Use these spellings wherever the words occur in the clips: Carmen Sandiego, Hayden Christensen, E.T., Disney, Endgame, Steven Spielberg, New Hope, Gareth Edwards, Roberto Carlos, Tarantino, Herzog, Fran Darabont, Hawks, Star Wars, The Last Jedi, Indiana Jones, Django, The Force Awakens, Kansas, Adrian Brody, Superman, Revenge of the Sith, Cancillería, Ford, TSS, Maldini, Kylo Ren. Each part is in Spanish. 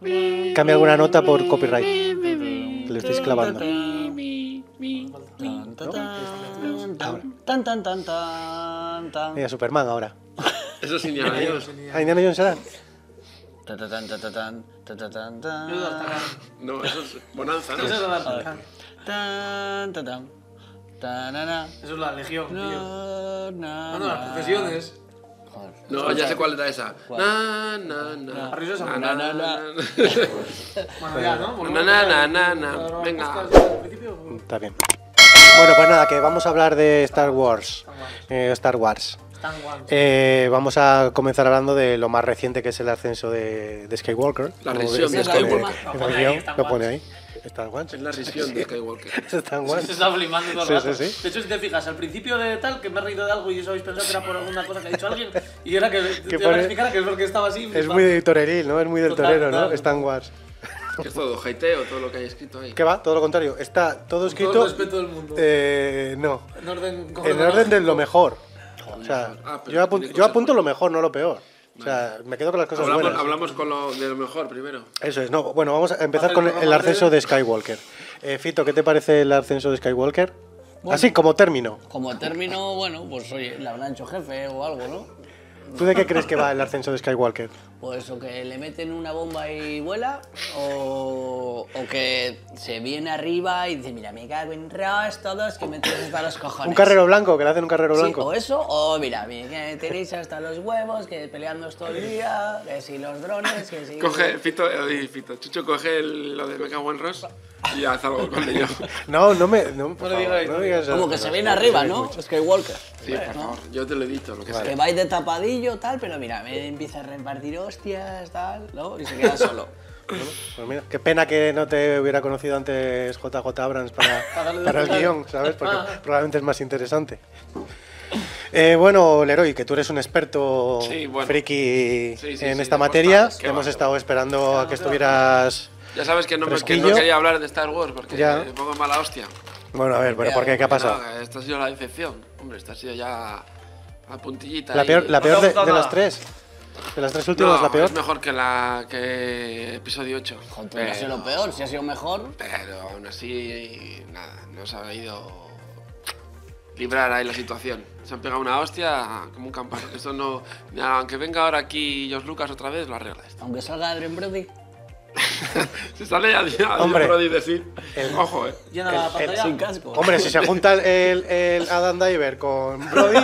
Cambia alguna nota por copyright. Que lo estáis clavando. Ahora. Mira, Superman ahora. Eso es Indiana Jones. ¿A Indiana Jones será? No, eso es Bonanza, ¿no? Eso es Bonanza. Eso es la Legión, tío. No, las procesiones. No, ya sé cuál era esa. Na, na, na. Arriba esa. Na, na, na. Bueno, ya, ¿no? Na, na, na, na. Venga. Está bien. Bueno, pues nada, que vamos a hablar de Star Wars. Vamos a comenzar hablando de lo más reciente, que es el ascenso de Skywalker. La ascensión de Skywalker. Lo pone ahí. Star Wars. Es la risión de Skywalker. Star Wars. Se está flipando todo el rato. Sí. De hecho, si te fijas, al principio de tal, que me he reído de algo y eso habéis pensado que era por alguna cosa que ha dicho alguien, y era que te iba a explicar que es porque estaba así. Es muy de toreril, ¿no? Es muy del torero, ¿no? Star Wars. Es todo hateo, todo lo que hay escrito ahí. ¿Qué va? Todo lo contrario. Está todo escrito... Con todo el respeto del mundo. No. En orden de lo mejor. O sea, yo apunto lo mejor, no lo peor. Vale. O sea, me quedo con las cosas buenas. Hablamos con de lo mejor primero. Eso es. No, bueno, vamos a empezar con el ascenso de Skywalker. Fito, ¿qué te parece el ascenso de Skywalker? Bueno, así, como término. Como término, bueno, pues oye, le habrán hecho jefe o algo, ¿no? ¿Tú de qué crees que va el ascenso de Skywalker? Pues o que le meten una bomba y vuela, o que se viene arriba y dice, mira, me cago en Dios, todos, que me tenéis hasta los cojones. Un carrero blanco, que le hacen un carrero blanco. Sí, o eso, o mira, me tenéis hasta los huevos, que peleándoos todo el día, que si los drones, que si... Coge, Fito, Chucho, coge lo de me cago en Ross y haz algo con ello. No me digas como que se viene arriba, ¿no? Skywalker. Sí, por favor, yo te lo he dicho. Lo que sea. Que vais de tapadillo, tal, pero mira, me empieza a repartir hostias, tal, ¿no? Y se queda solo. Pues mira, qué pena que no te hubiera conocido antes J.J. Abrams para el guión, ¿sabes? Porque probablemente es más interesante. Bueno, Leroy, que tú eres un experto friki en esta materia. Hemos estado esperando a que estuvieras... Ya sabes que no quería hablar de Star Wars porque me pongo mala hostia. Bueno, a ver, pero ¿por qué? ¿Qué ha pasado? No, esta ha sido la decepción. Hombre, esta ha sido ya a puntillita. ¿La peor de las tres? ¿De las tres últimas la peor? Es mejor que episodio 8. Joder, ha sido lo peor, si ha sido mejor. Pero aún así, nada, no se ha ido librar ahí la situación. Se han pegado una hostia como un campano. Esto no... Aunque venga ahora aquí George Lucas otra vez, lo arregla esto. Aunque salga Adrian Brody. Se sale ya Brody de sí. Ojo, Llena la pantalla sin casco. Hombre, si se junta el Adam Driver con Brody,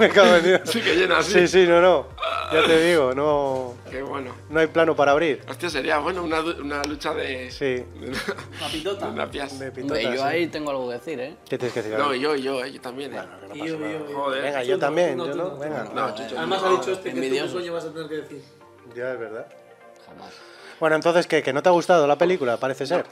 me cago en Dios. Sí que llena así. Sí, no. Ya te digo, no. Qué bueno. No hay plano para abrir. Hostia, sería bueno una lucha de. Sí. Una pitota. Una pias. De pitota, yo ahí tengo algo que decir, ¿eh? ¿Qué tienes que decir? No, yo también, ¿eh? Bueno, que no pasa nada. Joder. Venga, yo también. No, yo no. Venga. No, Chucho. Además ha dicho este que tú un sueño vas a tener que decir. Ya, es verdad. Jamás. Bueno, entonces, ¿qué? ¿Que no te ha gustado la película? Parece ser.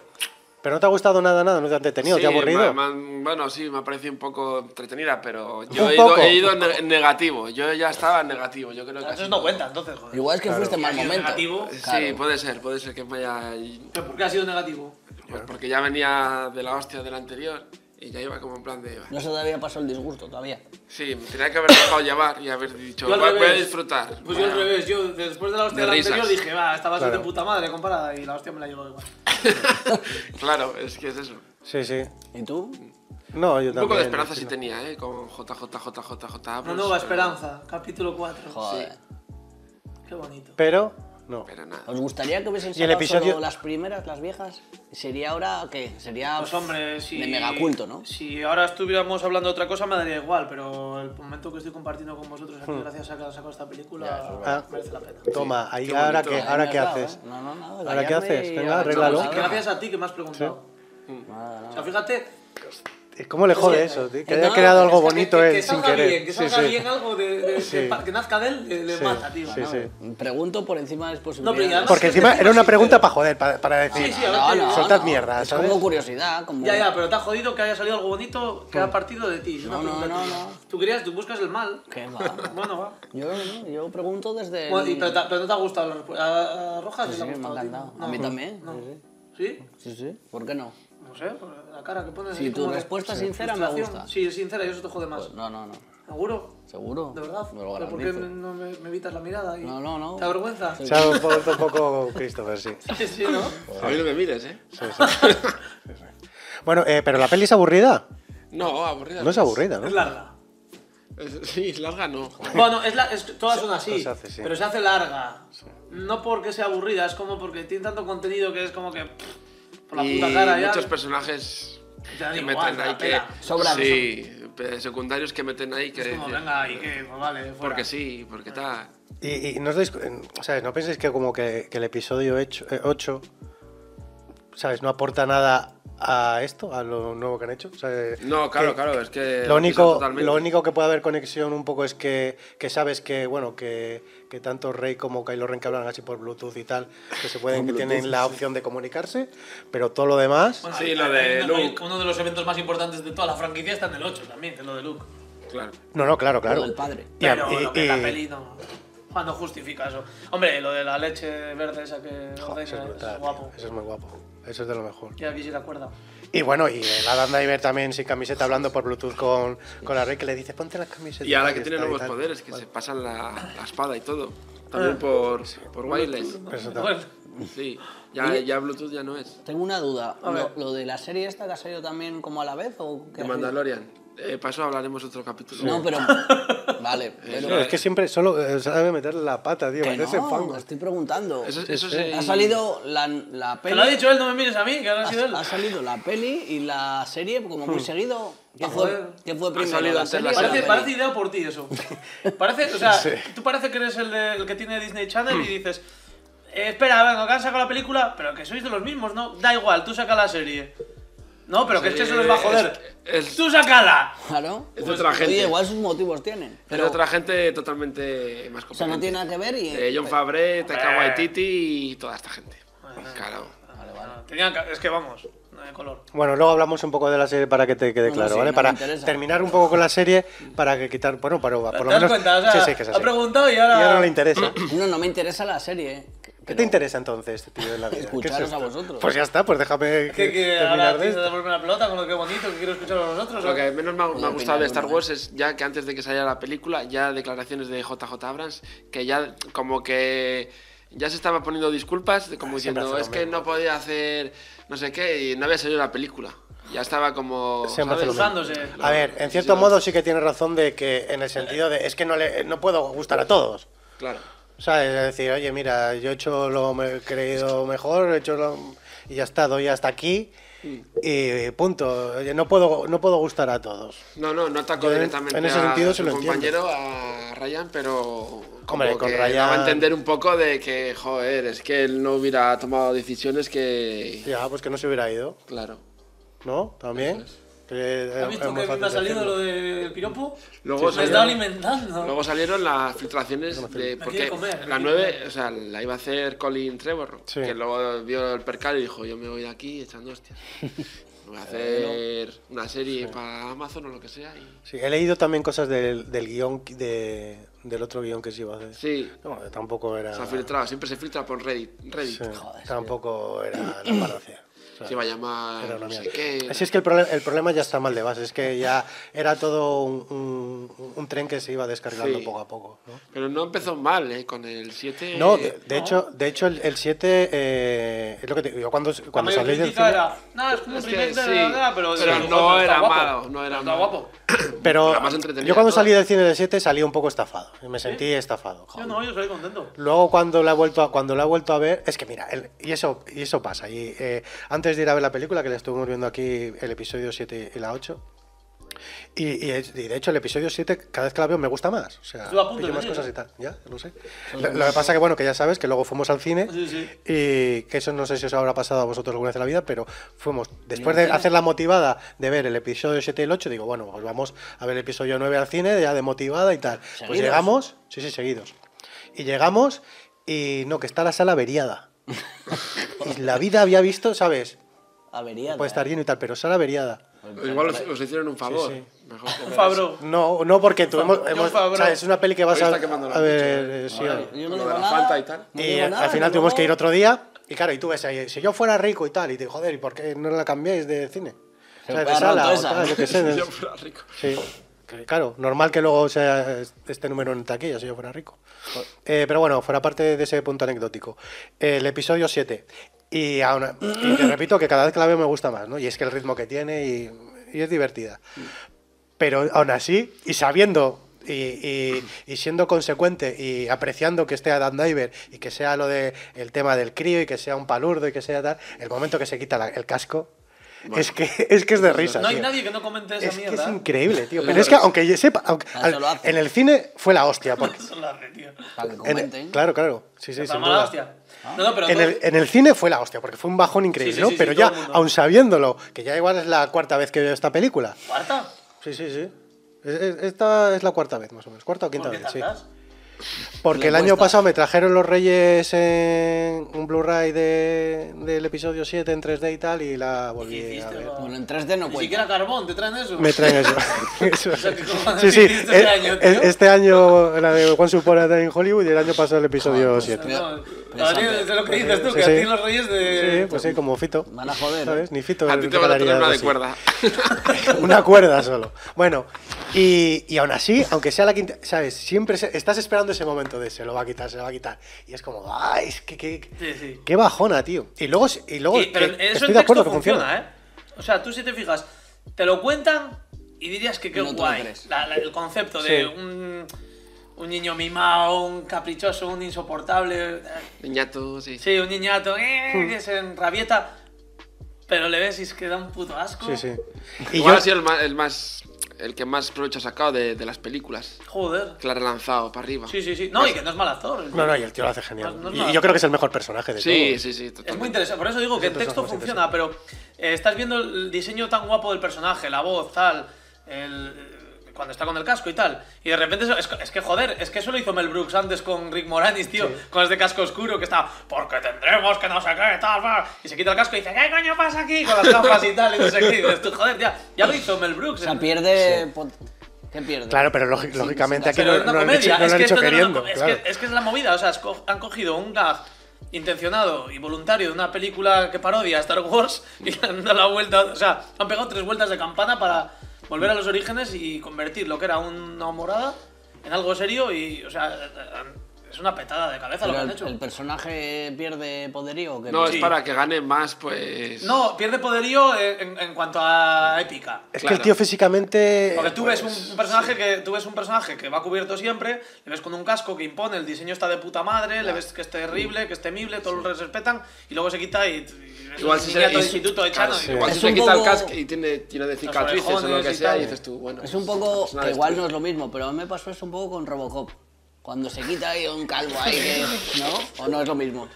¿Pero no te ha gustado nada? ¿No te ha entretenido? Sí, ¿te ha aburrido? Bueno, sí, me ha parecido un poco entretenida, pero yo he ido en negativo. Yo ya estaba en negativo. Yo creo que eso no cuenta, entonces, joder. Igual es que fuiste en mal momento. Negativo. Sí, puede ser que me haya... ¿Pero por qué ha sido negativo? Pues porque ya venía de la hostia del anterior y ya iba como en plan de... No se te había pasado el disgusto todavía. Sí, me tenía que haber dejado llevar y haber dicho, voy a disfrutar. Pues yo al revés, yo después de la hostia del anterior dije, va, estaba de puta madre comparada y la hostia me la llevó igual. Claro, es que es eso. Sí. ¿Y tú? No, yo también. Un poco de esperanza sí tenía, con JJJJJ. Una nueva esperanza, capítulo 4. Joder. Qué bonito. Pero nada. ¿Os gustaría que hubiesen sacado solo las primeras, las viejas? ¿Sería ahora qué? Sería pues hombre, de megaculto, ¿no? Si ahora estuviéramos hablando de otra cosa me daría igual, pero el momento que estoy compartiendo con vosotros aquí gracias a que saco esta película merece la pena. Toma, ahí ahora qué haces. No, ¿ahora qué haces? Venga, arréglalo. Gracias a ti que me has preguntado. Sí. O sea, fíjate... ¿Cómo le jode eso, tío? Que haya creado algo bonito él sin querer. Que salga bien algo que nazca de él, le mata, tío. Pregunto por encima de las posibilidades. Porque encima era una pregunta para joder, para decir, soltad mierda, ¿sabes? Es como curiosidad. Ya, pero te ha jodido que haya salido algo bonito que ha partido de ti. No. Tú buscas el mal. ¿Qué va? Bueno, va. Yo pregunto desde... Pero no te ha gustado la respuesta. A Rojas le ha gustado. A mí también. ¿Sí? Sí. ¿Por qué no? pues, ¿eh? La cara que pones... Si tu respuesta es sincera, me gusta. Sí, es sincera y eso te jode más. Pues no, no, no. ¿Seguro? ¿Seguro? ¿De verdad? Me lo garantizo. ¿Pero por qué no me evitas la mirada? Y... No, no, no. ¿Te avergüenza? Se ha vuelto un poco Christopher, sí. Sí, sí, ¿no? Pues a mí no me mires, ¿eh? Sí, sí. Sí, sí. Bueno, ¿pero la peli es aburrida? No, aburrida. No es aburrida, ¿no? Es larga. Sí, larga no. Bueno, todas son así, sí. Pero se hace larga. Sí. No porque sea aburrida, es como porque tiene tanto contenido que es como que... por la puta cara ya. Muchos personajes que meten ahí que... Sobran. Sí, secundarios que meten ahí que... Es como, venga, ahí que... Pues vale, fuera. Porque sí, porque tal... Y no os dais... ¿Sabes? ¿No pensáis que como que el episodio 8... ¿Sabes? No aporta nada... a esto, a lo nuevo que han hecho. O sea, no, claro, claro, es que lo único que puede haber conexión un poco es que sabes que, bueno, que tanto Rey como Kylo Ren que hablan así por Bluetooth y tal, que se pueden, que tienen la opción de comunicarse, pero todo lo demás... Bueno, sí, lo de Luke. Uno de los eventos más importantes de toda la franquicia está en el 8 también, que es lo de Luke. Claro. No, no, claro, claro. Lo del padre. Pero lo que la peli no... Juan no justifica eso. Hombre, lo de la leche verde esa que... Joder, eso es brutal, es guapo. Eso es muy guapo. Eso es de lo mejor. Y aquí sí te acuerdas. Y bueno, y el Adam Driver también sin camiseta hablando por Bluetooth con la Rey, que le dice, ponte las camisetas. Y ahora que tiene nuevos poderes, que se pasan la espada y todo. También por wireless. Sí, ya Bluetooth ya no es. Tengo una duda. ¿Lo de la serie esta que ha salido también como a la vez? ¿O de Mandalorian? Para eso hablaremos otro capítulo. Sí. No, pero... Vale, pero... No, es que siempre solo sabe meter la pata, tío. Que no, ese fango. Estoy preguntando. Eso sí. Ha salido la peli... Te lo ha dicho él, no me mires a mí, que ha sido él. Ha salido la peli y la serie como muy seguido. ¿Qué fue primero? Parece idea por ti eso. Parece, o sea, sí. Tú parece que eres el que tiene Disney Channel y dices... espera, venga, que han sacado la película, pero que sois de los mismos, ¿no? Da igual, tú saca la serie. No, pero que es que eso les va a joder. ¡Tú sacala! Claro. Es de otra gente. Oye, igual sus motivos tienen. Pero es de otra gente totalmente más complicada. O sea, no tiene nada que ver y... Jon Favreau, Taika Waititi y toda esta gente. Claro. Vale. Es que vamos, no hay color. Bueno, luego hablamos un poco de la serie para que te quede claro, ¿vale? Para terminar un poco con la serie, para que quitar... Bueno, pero por lo menos... Sí, que es así. Ha preguntado y ahora... Y ahora no le interesa. No me interesa la serie. ¿Qué te interesa entonces, tío, de la vida? Escucharos a vosotros. Pues ya está, pues déjame que ahora tienes que devolverme la pelota con lo que bonito, que quiero escuchar a vosotros. Lo que menos me ha gustado de Star Wars es ya que antes de que saliera la película, ya declaraciones de J.J. Abrams, que ya como que ya se estaba poniendo disculpas, como diciendo, es que no podía hacer no sé qué y no había salido la película. Ya estaba como... A ver, en cierto modo sí que tiene razón de que en el sentido de es que no puedo gustar a todos. Claro. ¿Sabes? Es decir, oye, mira, yo he hecho lo que he creído mejor, y ya está, doy hasta aquí y punto. Oye, no puedo gustar a todos. No ataco directamente en ese sentido, a su compañero, a Ryan, pero como hombre, con que Ryan... daba a entender un poco de que, joder, es que él no hubiera tomado decisiones que... Ya, pues que no se hubiera ido. Claro. ¿No? ¿También? Entonces... ¿Has visto que me ha salido lo del piropo? Luego me he estado alimentando. Luego salieron las filtraciones de... Porque la 9, o sea, la iba a hacer Colin Trevorrow, sí. Que luego vio el percal y dijo, yo me voy de aquí echando hostias. Voy a hacer una serie para Amazon o lo que sea. Sí, he leído también cosas del guión, del otro guión que se iba a hacer. Sí. No, tampoco era... Se ha filtrado, siempre se filtra por Reddit. Sí. Joder, tampoco era la paracia. O sea, se iba a llamar no sé qué. Así es que el problema ya está mal de base, es que ya era todo un tren que se iba descargando poco a poco, ¿no? Pero no empezó mal, ¿eh? Con el 7... No, de hecho el 7... es lo que te digo, cuando salí del cine... Era, no, es como un remake de la pero no era malo, no era malo. Guapo. Pero era más entretenido. Yo cuando salí del cine del 7 salí un poco estafado, me sentí estafado. Joder. Yo salí contento. Luego cuando la he vuelto a ver... Es que mira, y eso pasa, y antes de ir a ver la película, que la estuvimos viendo aquí, el episodio 7 y la 8, y de hecho el episodio 7 cada vez que la veo me gusta más, o sea, pillo más cosas y tal, ya, no sé. Lo que pasa que, bueno, que ya sabes que luego fuimos al cine, sí. Y que eso no sé si os habrá pasado a vosotros alguna vez en la vida, pero fuimos, después de hacer la motivada de ver el episodio 7 y el 8, digo, bueno, pues vamos a ver el episodio 9 al cine, ya de motivada y tal. ¿Seguidos? Pues llegamos, sí, seguidos. Y llegamos, y no, que está la sala averiada. Y la vida había visto, ¿sabes? Averiada. Puede estar lleno y tal, pero sala averiada. Igual os hicieron un favor. Sí. Mejor un favor. No, porque tuvimos. Es una peli que vas a ver. Yo no digo nada, y tal. Y al final tuvimos que ir otro día. Y claro, y tú ves ahí, si yo fuera rico y tal, y te digo, joder, ¿y por qué no la cambiáis de cine? O sea, de sala o tal, yo qué sé. Si yo fuera rico. Sí. Claro, normal que luego sea este número en taquilla, si yo fuera rico. Pero bueno, fuera parte de ese punto anecdótico. El episodio 7. Y te repito que cada vez que la veo me gusta más, ¿no? Y es que el ritmo que tiene y es divertida. Pero aún así, y sabiendo... Y siendo consecuente y apreciando que esté Adam Driver y que sea lo de el tema del crío y que sea un palurdo y que sea tal, el momento que se quita el casco, bueno, es de risa. No hay nadie que no comente esa mierda. Es increíble, tío. Pero es que aunque yo sepa, en el cine fue la hostia. Porque, eso lo hace, tío. Para que comenten. Claro. Sí, sin duda. No, pero en el cine fue la hostia, porque fue un bajón increíble, sí, ¿no? Sí, pero ya, aun sabiéndolo, que ya igual es la cuarta vez que veo esta película. ¿Cuarta? Sí. Esta es la cuarta vez, más o menos. ¿Cuarta o quinta vez? Sí. Porque el año pasado me trajeron los Reyes en un Blu-ray del episodio 7 en 3D y tal, y la volví a ver. Bueno, en 3D no cuenta. Ni siquiera carbón, ¿te traen eso? Me traen eso. Sí. Este año la de Once Upon a Time in Hollywood y el año pasado el episodio 7. Es lo que dices tú, que a ti los Reyes de... Sí, pues sí, como Fito. Van a joder. ¿Sabes? Ni Fito. A ti te van a traer una de cuerda. Una cuerda solo. Bueno, y aún así, aunque sea la quinta, ¿sabes? Siempre estás esperando ese momento de se lo va a quitar. Y es como, ¡ay! Es que qué bajona, tío. Y luego pero eso estoy de acuerdo que funciona, ¿eh? O sea, tú si te fijas, te lo cuentan y dirías que qué guay. El concepto de un niño mimado, un caprichoso, un insoportable. Niñato, sí. Sí, un niñato que se enrabieta. Pero le ves y es que da un puto asco. Sí. Igual ha sido el que más provecho ha sacado de las películas. Joder. Que la ha relanzado para arriba. Sí. No, y que no es mal actor. No, y el tío lo hace genial. Y yo creo que es el mejor personaje de todo. Sí. Totalmente. Es muy interesante. Por eso digo que el texto funciona, pero estás viendo el diseño tan guapo del personaje, la voz, tal, cuando está con el casco y tal. Y de repente, es que eso lo hizo Mel Brooks antes con Rick Moranis, tío. Sí. Con este casco oscuro que está, porque tendremos que no sé qué, tal, va. Y se quita el casco y dice, ¿qué coño pasa aquí? Con las gafas y tal, y no sé qué. Y dices, tú, joder, ya lo hizo Mel Brooks. O sea, pierde... Sí. ¿Qué pierde? Claro, pero lógicamente aquí no lo han hecho queriendo. Es que es la movida, o sea, han cogido un gag intencionado y voluntario de una película que parodia Star Wars y han dado la vuelta, o sea, han pegado 3 vueltas de campana para... volver a los orígenes y convertir lo que era una humorada en algo serio y, o sea, es una petada de cabeza. Pero lo que han hecho. ¿El personaje pierde poderío? Que no, es para que gane más, pues... No, pierde poderío en cuanto a épica. Es que el tío físicamente... Porque tú ves un personaje que va cubierto siempre, le ves con un casco que impone, el diseño está de puta madre, le ves que es terrible, que es temible, todos lo respetan, y luego se quita y igual si se instituto de Chano, igual si se quita el casco y tiene de cicatrices o lo que sea, y dices tú, bueno... Es un poco... Igual no es lo mismo, pero a mí me pasó eso un poco con Robocop. Cuando se quita hay un calvo ahí, ¿no? ¿O no es lo mismo?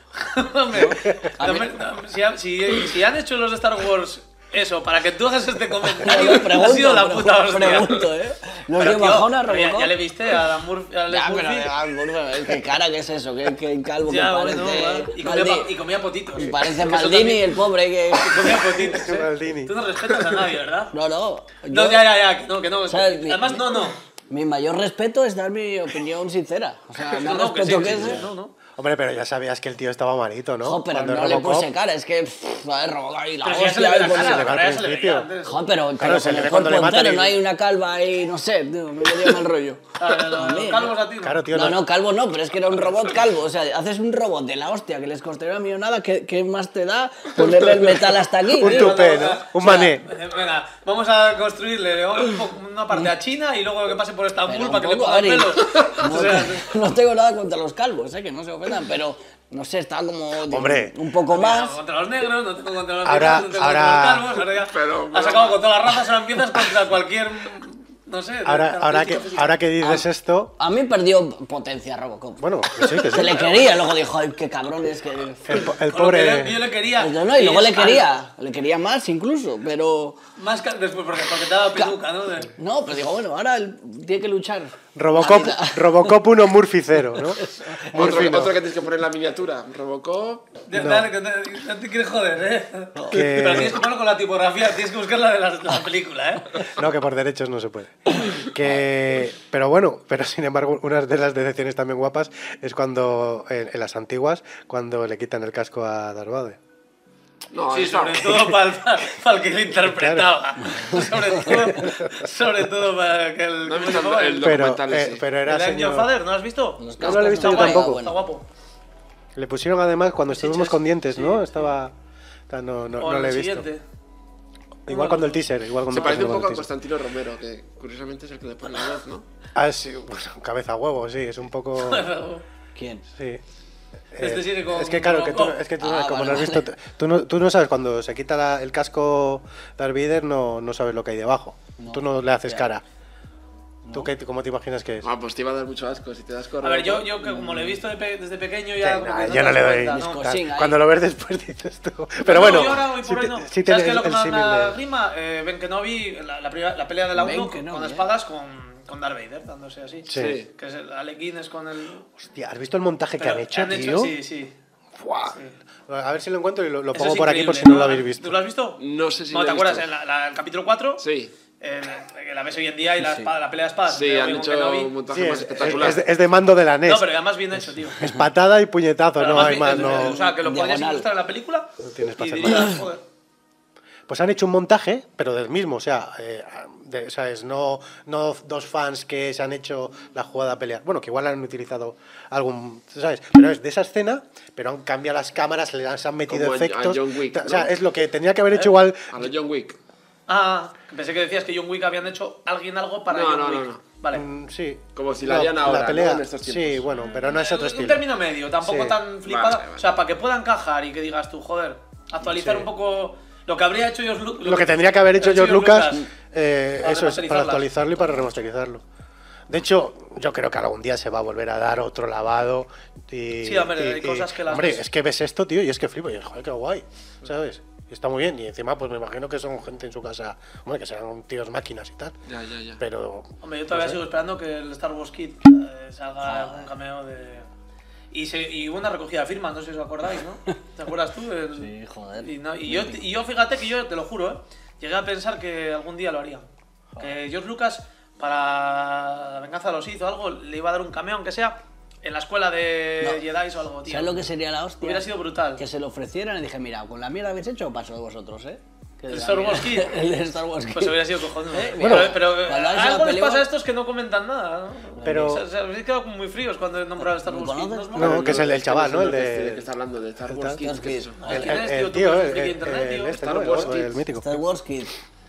Si han hecho los de Star Wars eso, para que tú hagas este comentario, ha sido la puta hostia. No es bajona, Robocop. Ya le viste a Adam Murphy. ¿Qué cara que es eso? ¿Qué calvo que parece? Y comía potitos. Parece Maldini, el pobre. Que comía potitos. Tú no respetas a nadie, ¿verdad? No. No, ya. No, que no. Además, no. Mi mayor respeto es dar mi opinión sincera. O sea, no. Hombre, pero ya sabías que el tío estaba malito, ¿no? No, pero no le puse cara, es que... Joder, Robocop y la hostia... Se le ve la cara al principio. Joder, pero se le ve cuando le matan. No hay una calva ahí, no sé, tío, me dio mal rollo. Calvos a ti. No, calvo no, pero es que era un robot calvo. O sea, haces un robot de la hostia que les costaría una millonada, ¿qué más te da ponerle el metal hasta aquí? Un tupé, ¿no? Un mané. Venga, vamos a construirle una parte a China y luego que pase por Estambul para que le pongan pelos. No tengo nada contra los calvos, que no se ofendan, pero no sé, está como un poco más. Contra los negros, no tengo contra los negros, ahora contra los calvos, pero has acabado con todas las razas, ahora empiezas contra cualquier, no sé. Ahora que dices esto... A mí perdió potencia Robocop. Bueno, que sí. Se le quería, luego dijo, ay, qué cabrón es que... El pobre... Yo le quería... No, y luego le quería más incluso, pero... Más después, porque te daba peluca, ¿no? No, pero digo, bueno, ahora tiene que luchar... Robocop 1, Murphy 0, ¿no? Otro que tienes que poner en la miniatura. Robocop... No, no te quieres joder, ¿eh? Pero tienes que ponerlo con la tipografía, tienes que buscar la de la película, ¿eh? No, que por derechos no se puede. Pero bueno, pero sin embargo, una de las decepciones también guapas es cuando, en las antiguas, cuando le quitan el casco a Darth Vader. No, sí, sobre todo para el que lo interpretaba. Claro. Sobre todo para que el... No he visto el documental ese. Pero era el señor... Fader, ¿no lo has visto? No lo he visto yo tampoco. Está guapo. Le pusieron además cuando estuvimos con dientes, ¿no? Sí. Estaba... No le he visto. Siguiente. Igual cuando el teaser. Se parece un poco a Constantino Romero, que curiosamente es el que le pone la voz, ¿no? Ah, sí. Bueno, cabeza huevo, sí. Es un poco... ¿Quién? Sí. Es que claro, tú no sabes cuando se quita el casco Darth Vader, no sabes lo que hay debajo. No, tú no le haces cara. No. ¿Tú cómo te imaginas que es? Ah, pues te iba a dar mucho asco si te das correcto. A ver, yo que como lo he visto desde pequeño ya... Sí, yo no le doy cuenta, ¿no? Cuando lo ves después dices tú... Pero bueno, ¿sabes qué es lo que me da rima? Ben Kenobi, la pelea de la 1 con espadas con Darth Vader, dándose así. Sí. Que es el Alequín es con el... Hostia, ¿has visto el montaje que han hecho, tío? Sí, sí. Buah. Sí. A ver si lo encuentro y lo pongo por aquí por si no lo habéis visto. ¿Tú lo has visto? No sé si lo he visto. ¿Te acuerdas? En el capítulo 4... Sí. Que la ves hoy en día y la pelea de espadas. Sí, han hecho un montaje más espectacular. Es de mando de la NES. No, pero además bien hecho, tío. Es patada y puñetazo, no hay más. O sea, que lo podías ilustrar en la película y dirías, joder. Pues han hecho un montaje, pero del mismo, o sea, ¿sabes? No dos fans que se han hecho la jugada a pelear. Bueno, que igual han utilizado algún, ¿sabes? Pero es de esa escena, pero han cambiado las cámaras, se han metido como efectos. A John Wick, ¿no? O sea, es lo que tenía que haber hecho igual. A John Wick. Ah, pensé que decías que John Wick habían hecho algo para John Wick. No. Vale. Sí. Como si la harían ahora, la pelea, ¿no? En estos tiempos. Sí, bueno, pero no es otro estilo. Un término medio, tampoco tan flipada. Vale. O sea, para que pueda encajar y que digas tú, joder, actualizar un poco... Lo que habría hecho George Lucas. Lo que tendría que haber hecho George Lucas, eso es, para actualizarlo y para remasterizarlo. De hecho, yo creo que algún día se va a volver a dar otro lavado. Sí, hombre, hay cosas que las... Hombre, es que ves esto, tío, y es que flipo, y es, joder, qué guay, ¿sabes? Y está muy bien, y encima, pues me imagino que son gente en su casa, hombre, que serán tíos máquinas y tal. Ya. Pero... Hombre, yo todavía sigo esperando que el Star Wars Kid salga algún cameo de... Y hubo una recogida de firmas, no sé si os acordáis, ¿no? ¿Te acuerdas tú? Sí, joder. Y yo, fíjate que yo, te lo juro, llegué a pensar que algún día lo haría. Que George Lucas, para La venganza de los Sith o algo, le iba a dar un cameo, aunque sea en la escuela de Jedi o algo, tío. ¿Sabes lo que sería la hostia? Hubiera sido brutal. Que se lo ofrecieran y dije, mira, con la mierda que habéis hecho, paso de vosotros, ¿eh? El Star Wars Kid. El de Star Wars Kid. Pues hubiera sido cojones. Bueno, pero algo les pasa a estos que no comentan nada, ¿no? Pero... Se habéis quedado muy fríos cuando nombraron Star Wars Kid. No, que es el chaval, ¿no? El de... que está hablando de Star Wars Kid. ¿Qué es eso? El tío, el Star Wars Kid. El mítico. Star Wars Kid.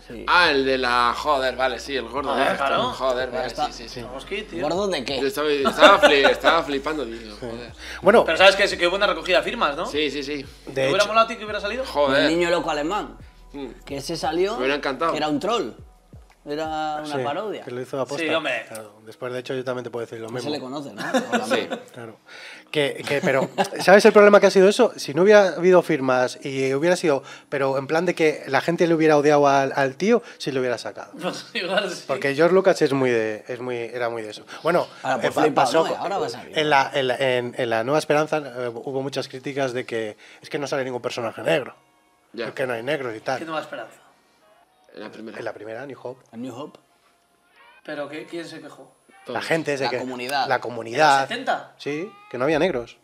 Sí. Ah, el de la... Joder, vale, sí, el gordo. Claro. Joder, vale, sí. ¿Gordo de qué? Estaba flipando, tío. Joder. Bueno. Pero sabes que hubo una recogida de firmas, ¿no? Sí. ¿Te hubiera molado a ti que hubiera salido? Joder. El niño loco alemán. Que se salió, me hubiera encantado. Que era un troll. Era una parodia. Que lo hizo a posta. Sí, hombre. Claro. Después, de hecho, yo también te puedo decir lo mismo. Se le conoce, ¿no? Sí. Claro. Pero, ¿sabes el problema que ha sido eso? Si no hubiera habido firmas y hubiera sido... Pero en plan de que la gente le hubiera odiado al tío, si lo hubiera sacado. Pues igual sí. Porque George Lucas era muy de eso. Bueno, ahora, pues, pasó... ¿no? Ahora vas a ver. En la Nueva Esperanza hubo muchas críticas de que... Es que no sale ningún personaje negro. Ya. Porque no hay negros y tal. ¿Qué Nueva Esperanza? En la primera, New Hope. ¿En New Hope? ¿Pero quién se quejó? Todos. La gente se quejó. La comunidad. ¿En los 70? Sí, que no había negros.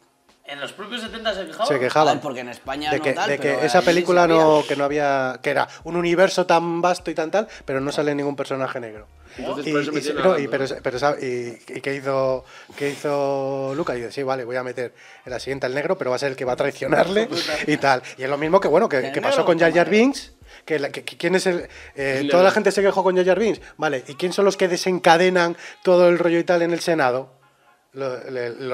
¿En los propios 70 se quejaban? Se quejaban. Claro, porque en España de que, no tal, de que pero esa película no había... Que era un universo tan vasto y tan tal, pero no sale ningún personaje negro. ¿Y qué hizo Lucas? Y dice, sí, vale, voy a meter en la siguiente al negro, pero va a ser el que va a traicionarle y tal. Y es lo mismo que, bueno, que pasó con Jar Jar Binks. ¿Quién es el...? Toda la gente se quejó con Jar Jar Binks. Vale, ¿y quién son los que desencadenan todo el rollo y tal en el Senado? Los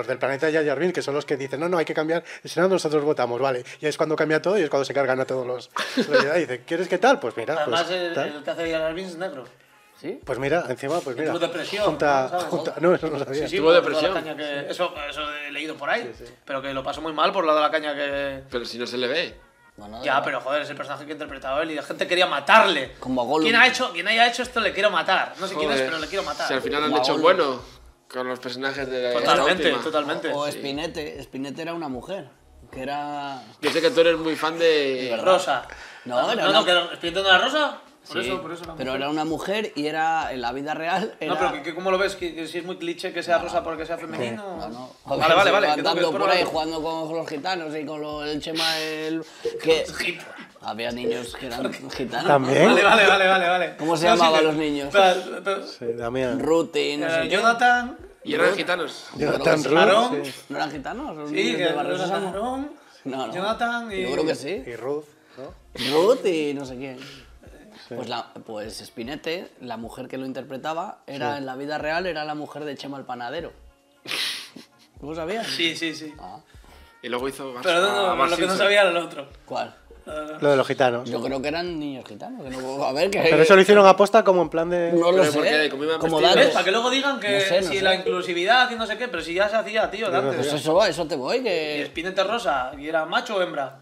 del planeta Jar Jar Binks, que son los que dicen, no, hay que cambiar el Senado, nosotros votamos, vale. Y es cuando cambia todo y es cuando se cargan a todos los Jedi. Dice, ¿quieres que tal? Pues mira. Además, pues, el que hace Jar Jar Binks es negro. ¿Sí? Pues mira, encima, pues mira. Tuvo depresión. No, eso no lo sabía. Sí, tuvo depresión. Eso he leído por ahí. Sí. Pero que lo pasó muy mal por lo de la caña que... Pero si no se le ve. Bueno, ya, pero joder, es el personaje que ha interpretado él y la gente quería matarle. Como Gollum. Quien haya hecho esto le quiero matar. No sé quién es, pero le quiero matar. Si al final han hecho bueno. con los personajes de la Totalmente. O Spinette. Sí. Spinette era una mujer. Que era... Yo sé que tú eres muy fan de... Rosa. No, era una... que Spinette no era Rosa. Por sí, eso, por eso era pero mujer. Era una mujer y era en la vida real. Era... No, pero que, ¿cómo lo ves? ¿Que si es muy cliché que sea rosa porque sea femenino? No, no. Joder, vale. Andando por ahí, jugando con los gitanos y con el Chema del... Que había niños que eran gitanos. ¿También? Vale. ¿Cómo se llamaban los niños? Pero... Sí, Damián. Ruti, no sé. Jonathan. Y eran gitanos. Jonathan Ruth. Sí. ¿No eran gitanos? Sí, que Jonathan. No, no. Jonathan y... Yo creo que sí. Y Ruth, ¿no? Ruth y no sé quién. Sí. Pues Spinette, la mujer que lo interpretaba, era en la vida real era la mujer de Chema el Panadero. ¿Tú sabías? Sí. Ah. Y luego hizo... Pero no, lo que no sabía era el otro. ¿Cuál? Lo de los gitanos. Yo creo que eran niños gitanos. Que no, a ver, que... Pero eso lo hicieron aposta como en plan de... No lo sé. Como ¿ves? Para que luego digan que la inclusividad y no sé qué, pero si ya se hacía, tío. Antes. Pues eso te voy, que... ¿Y Spinette rosa? ¿Y era macho o hembra?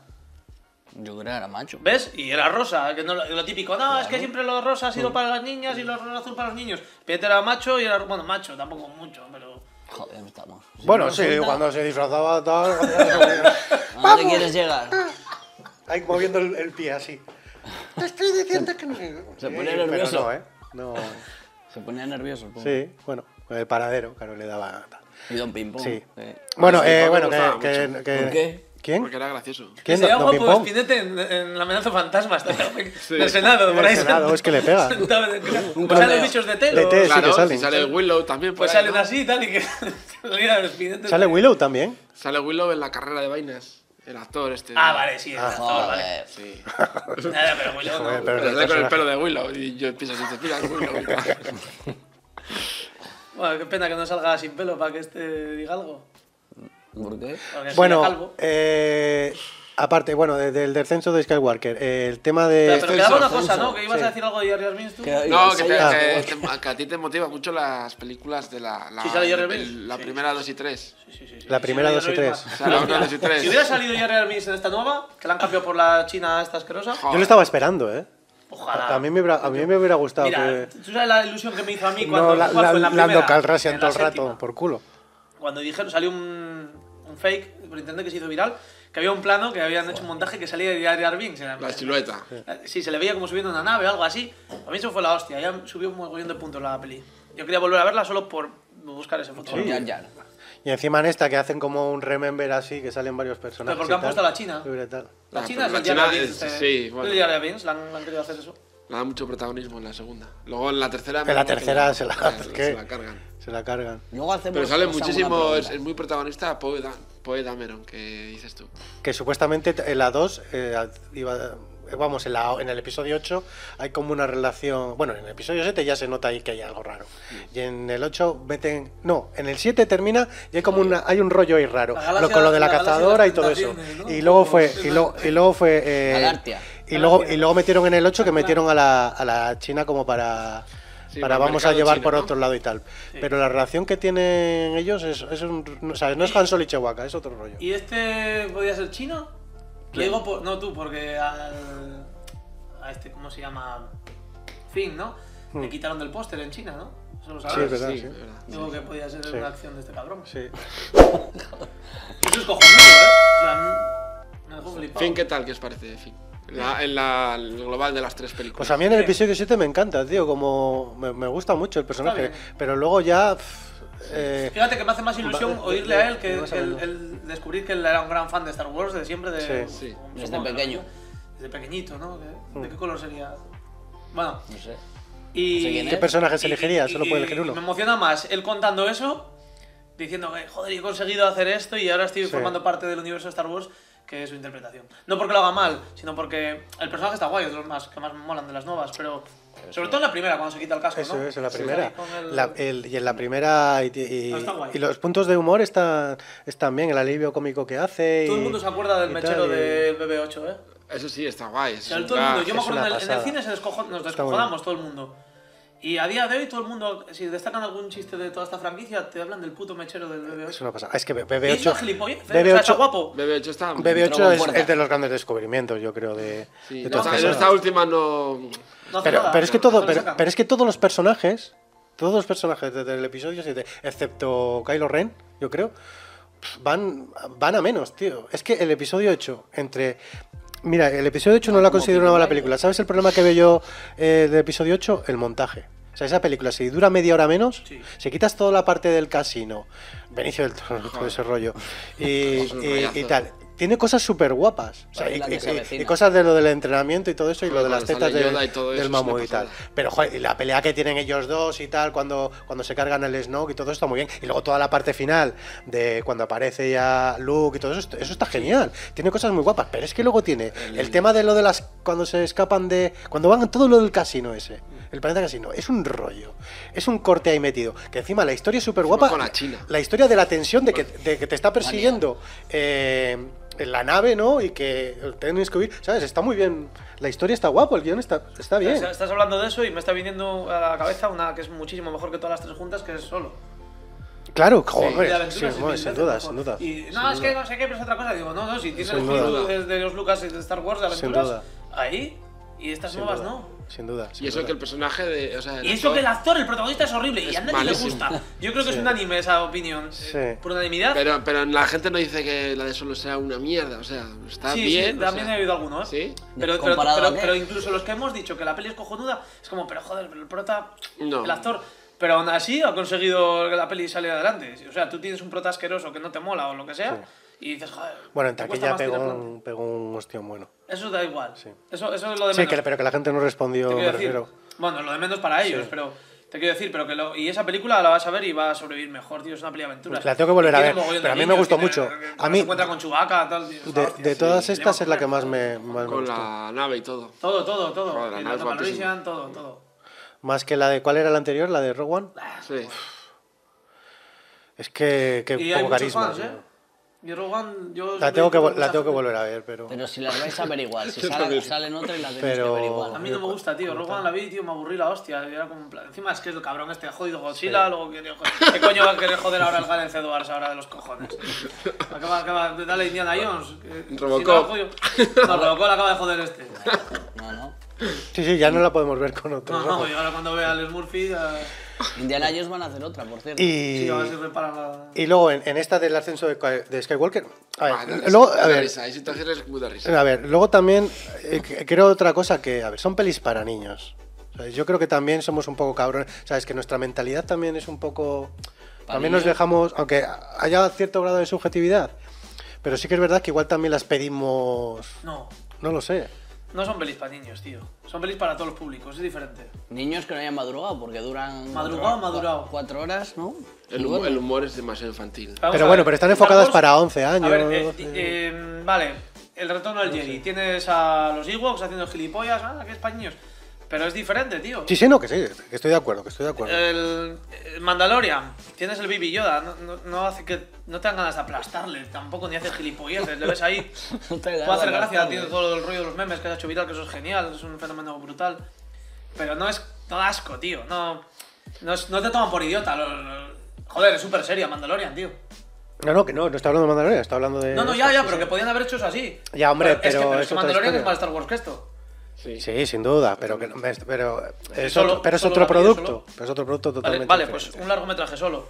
Yo creo que era macho. ¿Ves? Y era rosa, que no, lo típico. No, claro. Es que siempre lo rosa ha sido para las niñas y lo azul para los niños. Spinette era macho y era... Bueno, macho, tampoco mucho, pero... Joder, estamos. Bueno, cuando se disfrazaba tal... ¿A dónde quieres llegar? Ahí moviendo el pie así. Te estoy diciendo que no... Se ponía nervioso. No, no. Se ponía nervioso. ¿Cómo? Sí, bueno, el panadero, claro, le daba... Y Don Pimpón. Sí. Bueno, ¿Por qué? ¿Quién? Porque era gracioso. ¿Quién? Se llama Guapo Spinette en La Amenaza Fantasma. Del Senado, por ahí. Senado, es que le pega. Pues salen bichos de telo. Claro, sí, sale Willow también. Pues salen así y tal. ¿Sale Willow también? Sale Willow en La Carrera de Vainas. El actor este. Ah, vale, sí, el actor, vale. Sí. Nada, pero Willow no. Pero está con el pelo de Willow y yo pienso, si te tiras Willow. Bueno, qué pena que no salga sin pelo para que este diga algo. ¿Por qué? Bueno, aparte, bueno, del censo de Skywalker, el tema de... Pero quedaba una cosa, ¿no? Que ibas a decir algo de Jar Jar Binks tú. No, que a ti te motiva mucho las películas de la primera 2 y 3. Sí. La primera 2 y 3. O sea, la 1, 2 y 3. Si hubiera salido Jar Jar Binks en esta nueva, que la han cambiado por la china esta asquerosa... Yo lo estaba esperando, ¿eh? Ojalá. A mí me hubiera gustado. Mira, ¿tú sabes la ilusión que me hizo a mí cuando la primera? Lando Calrissian todo el rato, por culo. Cuando dijeron, salió un fake, por internet, que se hizo viral, que había un plano que habían hecho un montaje que salía de Jar Jar Binks. La silueta. Sí, se le veía como subiendo una nave o algo así. A mí eso fue la hostia, ya subió un mogollón de puntos la peli. Yo quería volver a verla solo por buscar ese foto. Sí. Y encima en esta que hacen como un remember así, que salen varios personajes. Pero porque han puesto a la china. La china es Jar Jar Binks. Sí, bueno. Jar Jar Binks, ¿han querido hacer eso? Le da mucho protagonismo en la segunda. Luego en la tercera... En la tercera se la cargan. Luego hacemos, pero sale muchísimo, es muy protagonista Poe Dameron, que dices tú. Que supuestamente en la 2, en el episodio 8 hay como una relación... Bueno, en el episodio 7 ya se nota ahí que hay algo raro. Y en el 8 meten... No, en el 7 termina y hay como un rollo ahí raro. Con lo de la cazadora y todo eso. Y luego fue... Y luego metieron en el 8 que metieron a la china como para... Sí, para vamos a llevar chino, por otro lado y tal. Sí. Pero la relación que tienen ellos no es Han Solo y Chewbacca, es otro rollo. ¿Y este podría ser chino? Le digo no tú, porque a este, ¿cómo se llama? Finn, ¿no? Le quitaron del póster en China, ¿no? Eso lo sabes. Sí, es verdad, sí. Digo que podía ser una acción de este cabrón. Sí. Eso es cojonudo, ¿eh? O sea, me Finn, ¿qué tal que os parece, Finn? En el global de las tres películas. Pues a mí en el episodio 7 me encanta, tío. Como me gusta mucho el personaje. Pero luego ya... Fíjate que me hace más ilusión oírle a él que el descubrir que él era un gran fan de Star Wars de siempre. Desde pequeño. Desde pequeñito, ¿no? ¿De qué color sería? Bueno. No sé. ¿Y qué personajes elegiría? Solo puede elegir uno. Me emociona más él contando eso, diciendo que, joder, he conseguido hacer esto y ahora estoy formando parte del universo de Star Wars, que es su interpretación. No porque lo haga mal, sino porque el personaje está guay, es de los más que más me molan de las nuevas, pero sobre todo en la primera, cuando se quita el casco, ¿no? Eso, en la primera. Y en la primera... Y los puntos de humor están bien, el alivio cómico que hace... Todo el mundo se acuerda del mechero del BB-8, ¿eh? Eso sí, está guay. Todo el mundo. Yo me acuerdo en el cine nos descojonamos todo el mundo. Y a día de hoy todo el mundo, si destacan algún chiste de toda esta franquicia, te hablan del puto mechero del BB-8. Eso no pasa. Es que BB-8... Es una gilipollez, BB-8 está guapo. BB-8 está... BB-8 es de los grandes descubrimientos, yo creo, de todas estas. En esta última no... Pero es que todos los personajes Todos los personajes desde el episodio 7, excepto Kylo Ren, yo creo, van a menos, tío. Es que el episodio 8, entre... Mira, el episodio 8 no la considero una mala película. ¿Sabes el problema que veo yo del episodio 8? El montaje. O sea, esa película, si dura media hora menos, sí, si quitas toda la parte del casino, Benicio del Toro, todo ese rollo, y tal, tiene cosas súper guapas. O sea, y cosas de lo del entrenamiento y todo eso, y lo de las tetas del mamú y tal. Pero, joder, y la pelea que tienen ellos dos y tal, cuando se cargan el Snoke y todo eso está muy bien. Y luego toda la parte final de cuando aparece ya Luke y todo eso, eso está genial. Tiene cosas muy guapas, pero es que luego tiene el tema de lo de las... Cuando se escapan de... Cuando van todo lo del casino ese. El planeta casino, es un rollo, es un corte ahí metido, que encima la historia es súper guapa, la historia de la tensión de que te está persiguiendo en la nave, ¿no? Y que tienes que huir, ¿sabes? Está muy bien, la historia está guapo, el guión está bien. Estás hablando de eso y me está viniendo a la cabeza una que es muchísimo mejor que todas las tres juntas, que es Solo. Claro, joder, sí, sin duda, sin duda. No, es que no sé qué, pero es otra cosa, digo, no, si tienes el título de los Lucas y de Star Wars de aventuras, ahí, y estas nuevas no. Sin duda. Y eso que el personaje de... O sea, y eso que el actor, el protagonista es horrible y a nadie le gusta. Yo creo que es unánime esa opinión. Sí. Por unanimidad. Pero la gente no dice que la de Solo sea una mierda. O sea, está bien. Sí, también he oído algunos. Sí. Pero incluso los que hemos dicho que la peli es cojonuda, es como, pero joder, pero el prota... No. El actor... Pero aún así ha conseguido que la peli salga adelante. O sea, tú tienes un prota asqueroso que no te mola o lo que sea... Sí. Y dices, joder, bueno, en taquilla pegó un hostión bueno. Eso da igual. Sí. Eso es lo de menos. Sí, pero que la gente no respondió, me refiero. Bueno, lo de menos para ellos, sí, pero te quiero decir, pero que y esa película la vas a ver y va a sobrevivir mejor, tío. Es una peli de aventuras. Pues la tengo que volver a ver, pero a mí me gustó mucho. A mí se encuentra con Chewbacca, tal. De todas estas es la que más me gustó. Con la nave y todo. Todo. La nave Mandalorian, todo. Más que la de, ¿cuál era la anterior? La de Rogue One. Sí. Es que como carisma. Y Rogan, yo la tengo que volver a ver, pero... Pero si las vais a ver igual, si salen otras y las tenéis que ver igual. A mí no me gusta, tío. Rogan la vi, tío, me aburrí la hostia. Era como... Encima es que es el cabrón este jodido Godzilla, luego quiere joder... ¿Qué coño va a querer joder ahora el Gareth Edwards ahora de los cojones? Acaba de darle Indiana Jones. Robocop. No, Robocop la acaba de joder este. No. Sí, ya no la podemos ver con otro. No, y ahora cuando vea al Smurfy... Indiana Jones van a hacer otra, por cierto. Y, sí, a ver si reparan la... Y luego, en esta del ascenso de Skywalker... A ver, luego también creo otra cosa que... A ver, son pelis para niños. O sea, yo creo que también somos un poco cabrones. O sea, es que nuestra mentalidad también es un poco... También nos dejamos... Aunque haya cierto grado de subjetividad. Pero sí que es verdad que igual también las pedimos... No lo sé. No son pelis para niños, tío. Son pelis para todos los públicos, es diferente. Niños que no hayan madrugado, porque duran... Madrugado. 4 horas, ¿no? El humor es demasiado infantil. Pero bueno, pero están enfocadas para 11 años. A ver, vale, el retorno del Jedi. Tienes a los Ewoks haciendo gilipollas, nada, que es para niños. Pero es diferente, tío. Sí, que estoy de acuerdo. El Mandalorian, tienes el BB Yoda, no hace que no te dan ganas de aplastarle, tampoco ni hace gilipolleces, le ves ahí. Puede hacer gracia, tiene todo el rollo de los memes que has hecho viral, que eso es genial, es un fenómeno brutal. Pero no es todo asco, tío, no te toman por idiota. Joder, es súper seria Mandalorian, tío. No está hablando de Mandalorian, está hablando de... No, pero que podían haber hecho eso así. Ya, hombre, pero es que Mandalorian es más Star Wars que esto. Sí, sin duda, pero es otro producto. Pero es otro producto totalmente. Vale, pues un largometraje Solo.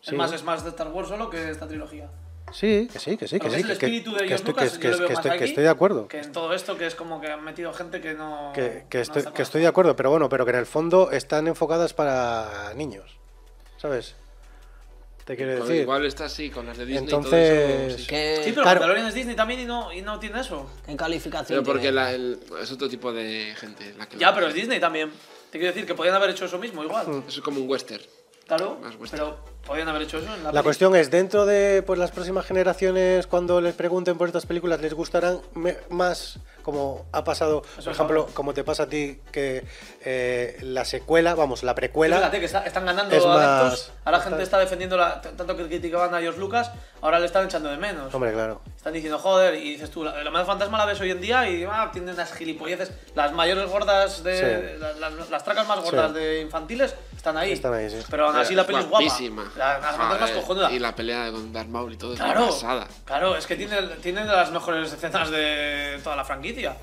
Sí. Es más de Star Wars Solo que esta trilogía. Sí. El espíritu de George Lucas, yo lo veo más aquí, que estoy de acuerdo. Que en todo esto que es como que han metido gente que no. Que estoy de acuerdo, pero bueno, pero que en el fondo están enfocadas para niños. ¿Sabes? Te quiero decir. Igual está así, con las de Disney. Entonces, todo eso, pero Mandalorian es Disney también y no tiene eso. ¿En calificación? Pero porque es otro tipo de gente. Pero es Disney también. Te quiero decir que podían haber hecho eso mismo igual. Eso es como un western. Claro, pero podían haber hecho eso en la cuestión es, dentro de las próximas generaciones, cuando les pregunten por estas películas, les gustarán más, como ha pasado, por ejemplo, como te pasa a ti, que la precuela... Fíjate que están ganando adeptos, ahora la gente está defendiendo, tanto que criticaban a George Lucas, ahora le están echando de menos. Hombre, claro. Están diciendo, joder, y dices tú, la mano fantasma la ves hoy en día y tienen unas gilipolleces, las mayores gordas, las tracas más gordas de infantiles, están ahí. Pero así la peli es guapísima. Las cojonudas. Y la pelea con Darth Maul y todo es pasada. Claro, es que tiene de las mejores escenas de toda la franquicia.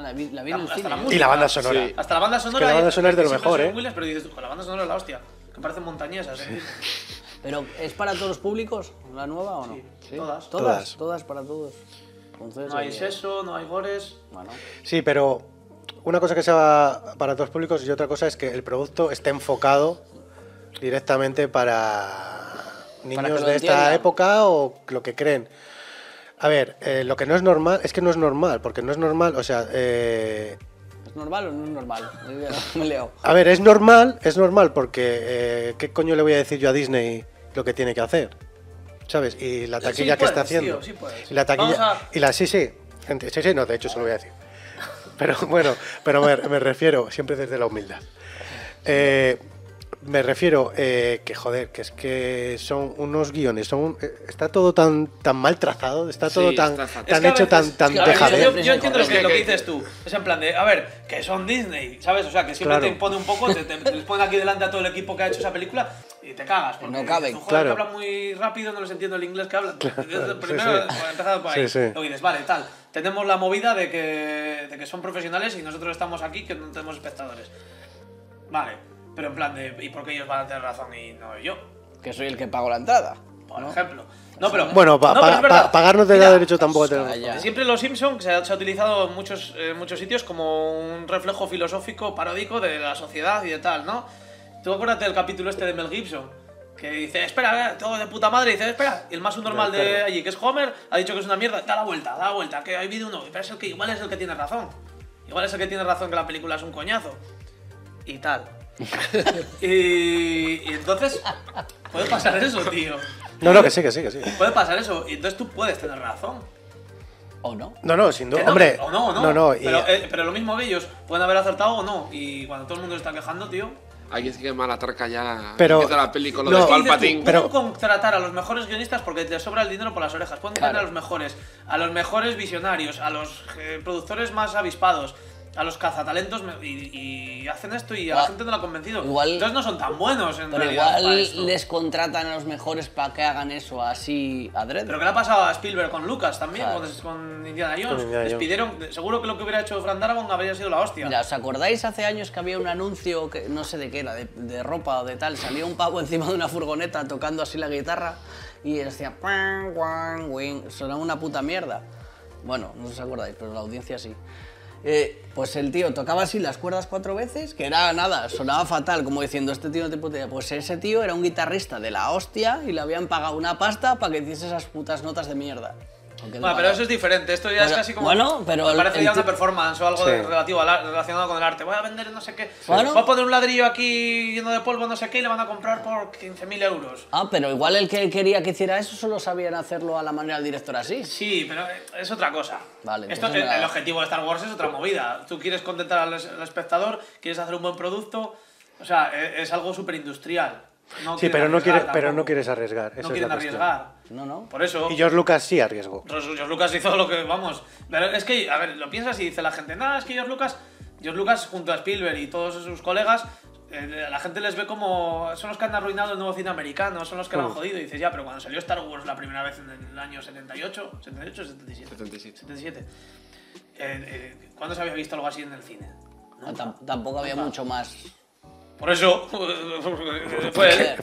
sea, la vi en el cine. Y la banda sonora. Sí. Hasta la banda sonora. Es que la banda sonora es de lo mejor, ¿eh? Williams, pero dices, la banda sonora es la hostia. Que parecen montañesas, ¿eh? Sí. Pero, ¿es para todos los públicos la nueva o no? Sí, ¿sí? Todas. Todas. Todas para todos. Entonces, no hay sexo, no hay gores. Bueno. Sí, pero una cosa que sea para todos los públicos y otra cosa es que el producto esté enfocado directamente para niños de esta época o lo que creen. A ver, lo que no es normal es que no es normal, porque no es normal, o sea... ¿Es normal o no es normal? Me leo. A ver, es normal porque ¿qué coño le voy a decir yo a Disney lo que tiene que hacer? ¿Sabes? Y la taquilla sí, que está haciendo. Tío, sí puedes. Y la taquilla... Sí, no, de hecho se lo voy a decir. Pero bueno, pero me refiero siempre desde la humildad. Me refiero que, joder, que es que son unos guiones, está todo tan mal trazado, está todo sí, tan hecho, tan dejado. Yo entiendo lo que dices tú, es en plan de, a ver, que son Disney, ¿sabes? O sea, que siempre claro. Te impone un poco, te les ponen aquí delante a todo el equipo que ha hecho esa película y te cagas. Porque no caben, claro. Que hablan muy rápido, no les entiendo el inglés que hablan. Claro, primero, sí, sí. Empezado por ahí, sí, sí. Lo dices, vale, tal. Tenemos la movida de que son profesionales y nosotros estamos aquí que no tenemos espectadores. Vale. Pero en plan de, ¿y por qué ellos van a tener razón y no yo? Que soy el que pago la entrada. Por ejemplo. No, pero, bueno, pagar no te da derecho tampoco a tener razón. Siempre los Simpsons se ha utilizado en muchos sitios como un reflejo filosófico paródico de la sociedad y de tal, ¿no? Tú acuérdate del capítulo este de Mel Gibson, que dice, espera, todo de puta madre, dice, espera. Y el más subnormal de allí, que es Homer, ha dicho que es una mierda, da la vuelta, que ha habido uno. Pero es el que igual es el que tiene razón. Igual es el que tiene razón que la película es un coñazo. Y tal. y entonces puede pasar eso, tío. No, que sí. Puede pasar eso, y entonces tú puedes tener razón. ¿O no? No, sin duda. Hombre, o no, no. Pero lo mismo que ellos, pueden haber acertado o no. Y cuando todo el mundo se está quejando, tío. Ahí es que mala tarca ya. Pero empieza la película de Palpatín. Pueden contratar a los mejores guionistas porque les sobra el dinero por las orejas. Pueden contratar a los mejores visionarios, a los productores más avispados. A los cazatalentos y hacen esto y a la gente no la ha convencido. Igual, entonces no son tan buenos en realidad. Pero igual les contratan a los mejores para que hagan eso así adrede. Pero ¿qué le ha pasado a Spielberg con Lucas también? Claro. Con Indiana Jones. Les pidieron, seguro que lo que hubiera hecho Fran Darabont habría sido la hostia. Mira, ¿os acordáis hace años que había un anuncio, que no sé de qué era, de ropa o de tal? Salía un pavo encima de una furgoneta tocando así la guitarra y él hacía... Sonaba una puta mierda. Bueno, no os acordáis, pero la audiencia sí. Pues el tío tocaba así las cuerdas 4 veces, que era nada, sonaba fatal, como diciendo, este tío no te puede... Pues ese tío era un guitarrista de la hostia y le habían pagado una pasta para que hiciese esas putas notas de mierda. Bueno, pero eso es diferente, esto ya es casi como... Bueno, pero... Parece ya una performance o algo relacionado con el arte. Voy a vender no sé qué, voy a poner un ladrillo aquí lleno de polvo no sé qué y le van a comprar por 15.000 euros. Ah, pero igual el que quería que hiciera eso solo sabían hacerlo a la manera del director así. Sí, pero es otra cosa. Vale. Esto, el objetivo de Star Wars es otra movida. Tú quieres contentar al espectador, quieres hacer un buen producto, o sea, es algo súper industrial. No sí, pero no quieres arriesgar. No quieren arriesgar. No. Por eso... Y George Lucas sí arriesgó. George Lucas hizo lo que... Vamos. Pero es que, a ver, lo piensas y dice la gente, nada, es que George Lucas junto a Spielberg y todos sus colegas, la gente les ve como... Son los que han arruinado el nuevo cine americano, son los que lo han jodido. Y dices, ya, pero cuando salió Star Wars la primera vez en el año 77. ¿Cuándo se había visto algo así en el cine? No, tampoco había mucho más... Por eso, fue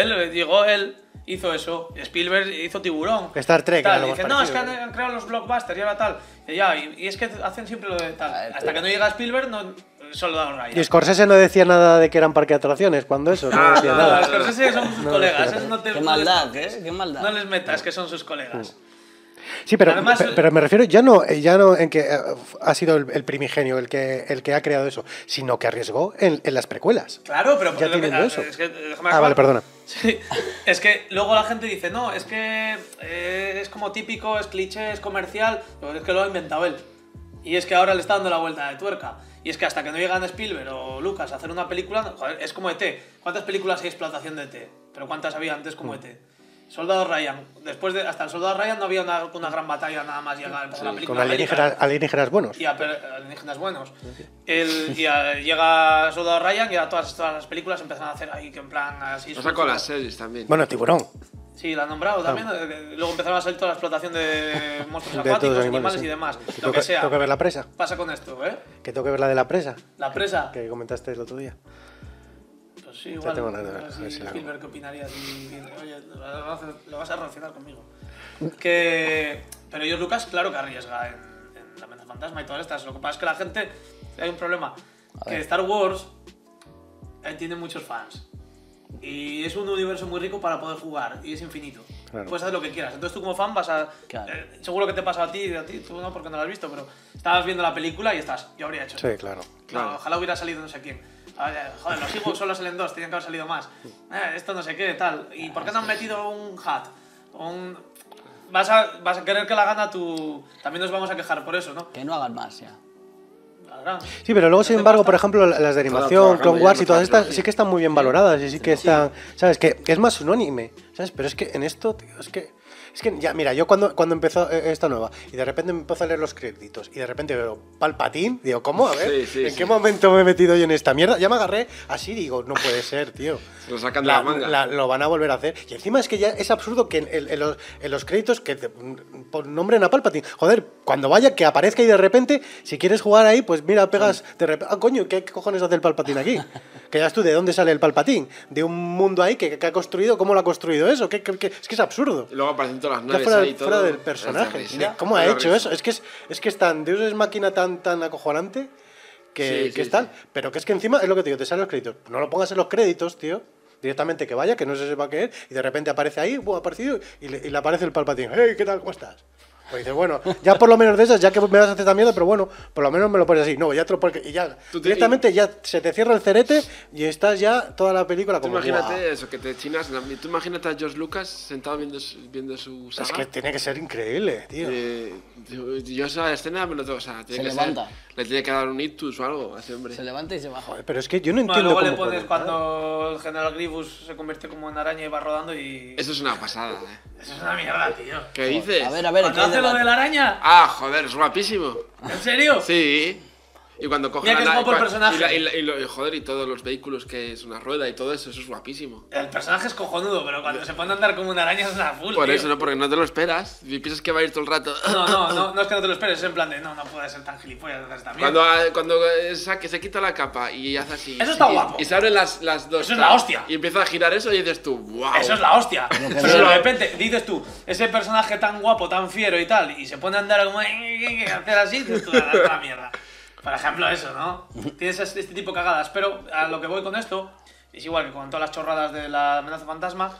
él, llegó él, hizo eso, Spielberg hizo Tiburón. Star Trek. Tal, y dice, no, es que han creado los blockbusters y ahora tal. Y es que hacen siempre lo de tal. Hasta que no llega Spielberg, no, solo da un rayo. Y Scorsese no decía nada de que eran parque de atracciones cuando eso, no decía nada. Scorsese son sus colegas. Eso no te, qué maldad, ¿eh? Qué maldad. No les metas, que son sus colegas. Sí, pero, además, pero me refiero ya no en que ha sido el primigenio el que ha creado eso, sino que arriesgó en las precuelas. Claro, pero ya tienen eso. Es que, déjame acabar. Vale, perdona. Sí, es que luego la gente dice, no, es que es como típico, es cliché, es comercial, pero es que lo ha inventado él. Y es que ahora le está dando la vuelta de tuerca. Y es que hasta que no llegan Spielberg o Lucas a hacer una película, joder, es como E.T. ¿Cuántas películas hay explotación de E.T.? Pero ¿cuántas había antes como E.T.? Soldado Ryan, hasta el Soldado Ryan no había una gran batalla nada más llegar a la película. Con alienígenas buenos. Llega Soldado Ryan y a todas las películas empiezan a hacer ahí que en plan así. Nos sacó las series también. Bueno, Tiburón. Sí, la han nombrado también. Luego empezaron a salir toda la explotación de monstruos acuáticos, animales y demás. Lo que sea. Tengo que ver la presa. Pasa con esto, ¿eh? Que tengo que ver la de la presa. ¿La presa? Que comentaste el otro día. Pues sí, igual. Spielberg, ¿qué opinarías? Oye, lo vas a relacionar conmigo. Que... Pero ellos, Lucas, claro que arriesga en La Amenaza Fantasma y todas estas. Lo que pasa es que la gente... Hay un problema. Que Star Wars tiene muchos fans. Y es un universo muy rico para poder jugar, y es infinito. Claro. Puedes hacer lo que quieras. Entonces tú como fan vas a... Claro. Seguro que te pasa a ti, tú no, porque no lo has visto, pero estabas viendo la película y estás... Yo habría hecho... Sí, claro. No, ojalá hubiera salido no sé quién. Joder, los hijos solo salen dos, tenían que haber salido más. Esto no sé qué, tal. ¿Y por qué no han metido un hat? Vas a querer que la gana tu... También nos vamos a quejar por eso, ¿no? Que no hagan más, ya. Sí, pero luego, sin embargo, por ejemplo, las de animación, Clone Wars y todas estas sí que están muy bien valoradas y sí que están, ¿sabes? Que es más unánime, ¿sabes? Pero es que en esto, tío, es que ya, mira, yo cuando empezó esta nueva y de repente me empezó a leer los créditos y de repente veo Palpatín, digo, ¿cómo? A ver, ¿en qué momento me he metido yo en esta mierda? Ya me agarré así, digo, no puede ser, tío. Lo sacan de la manga. Lo van a volver a hacer. Y encima es que ya es absurdo que en los créditos que te nombren a Palpatín. Joder, cuando vaya, que aparezca y de repente, si quieres jugar ahí, pues mira, pegas... De repente, ah, coño, ¿qué cojones hace el Palpatín aquí? Que ya tú, ¿de dónde sale el Palpatín? De un mundo ahí que ha construido, ¿cómo lo ha construido eso? Es que es absurdo. Y luego aparecen todas las naves fuera del personaje. ¿Cómo ha hecho eso? Es que es tan... Dios, es máquina tan acojonante que es tal. Pero que es que encima, es lo que te digo, te salen los créditos. No lo pongas en los créditos, tío. Directamente que vaya, que no se sepa qué es, y de repente aparece ahí, ha aparecido, y le aparece el Palpatín. ¡Hey, qué tal, cómo estás! Pues dices, bueno, ya por lo menos de esas, ya que me vas a hacer esta mierda, pero bueno, por lo menos me lo pones así. No, ya te lo pones, y ya directamente ya se te cierra el cerete y estás ya toda la película como... Imagínate eso, que te chinas. Tú imagínate a George Lucas sentado viendo su saga. Es que tiene que ser increíble, tío. Yo esa escena me lo tengo, o sea, tiene se que levanta. Le tiene que dar un ictus o algo a ese hombre. Se levanta y se baja. Joder, pero es que yo no entiendo cómo... Luego le pones cuando el general Grievous se convierte como en araña y va rodando y... Eso es una pasada, Eso es una mierda, tío. ¿Qué dices? A ver, lo de la araña. Ah, joder, es guapísimo. ¿En serio? Sí. Y cuando coge joder, y todos los vehículos, que es una rueda y todo eso, eso es guapísimo. El personaje es cojonudo, pero cuando se pone a andar como una araña es una full. Por eso, tío. No, porque no te lo esperas. Y piensas que va a ir todo el rato. No es que no te lo esperes, es en plan de no puede ser tan gilipollas también. Cuando se quita la capa y hace así. Eso está guapo. Y se abren las dos. Eso es la hostia. Y empieza a girar eso y dices tú, wow. Eso es la hostia. Pero de repente dices tú, ese personaje tan guapo, tan fiero y tal, y se pone a andar como hacer así, dices tú, la mierda. Por ejemplo, eso, ¿no? Tienes este tipo de cagadas. Pero a lo que voy con esto, es igual que con todas las chorradas de La Amenaza Fantasma,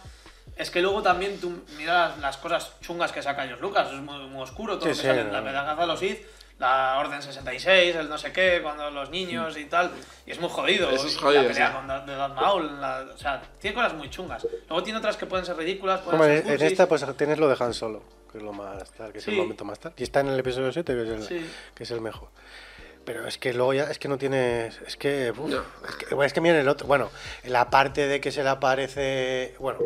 es que luego también tú miras las cosas chungas que saca George Lucas. Es muy, muy oscuro todo lo que sale. La pedagoga de los Sith, la Orden 66, el no sé qué, cuando los niños y tal. Y es muy jodido. Eso es jodido. La pelea con Darth Maul. O sea, tiene cosas muy chungas. Luego tiene otras que pueden ser ridículas. En esta, pues tienes lo de Han Solo, que es lo más tal, que es el momento más tal. Y está en el episodio 7, que es el mejor. Pero es que luego ya, es que no tienes... Es que miren el otro... Bueno, la parte de que se le aparece... Bueno,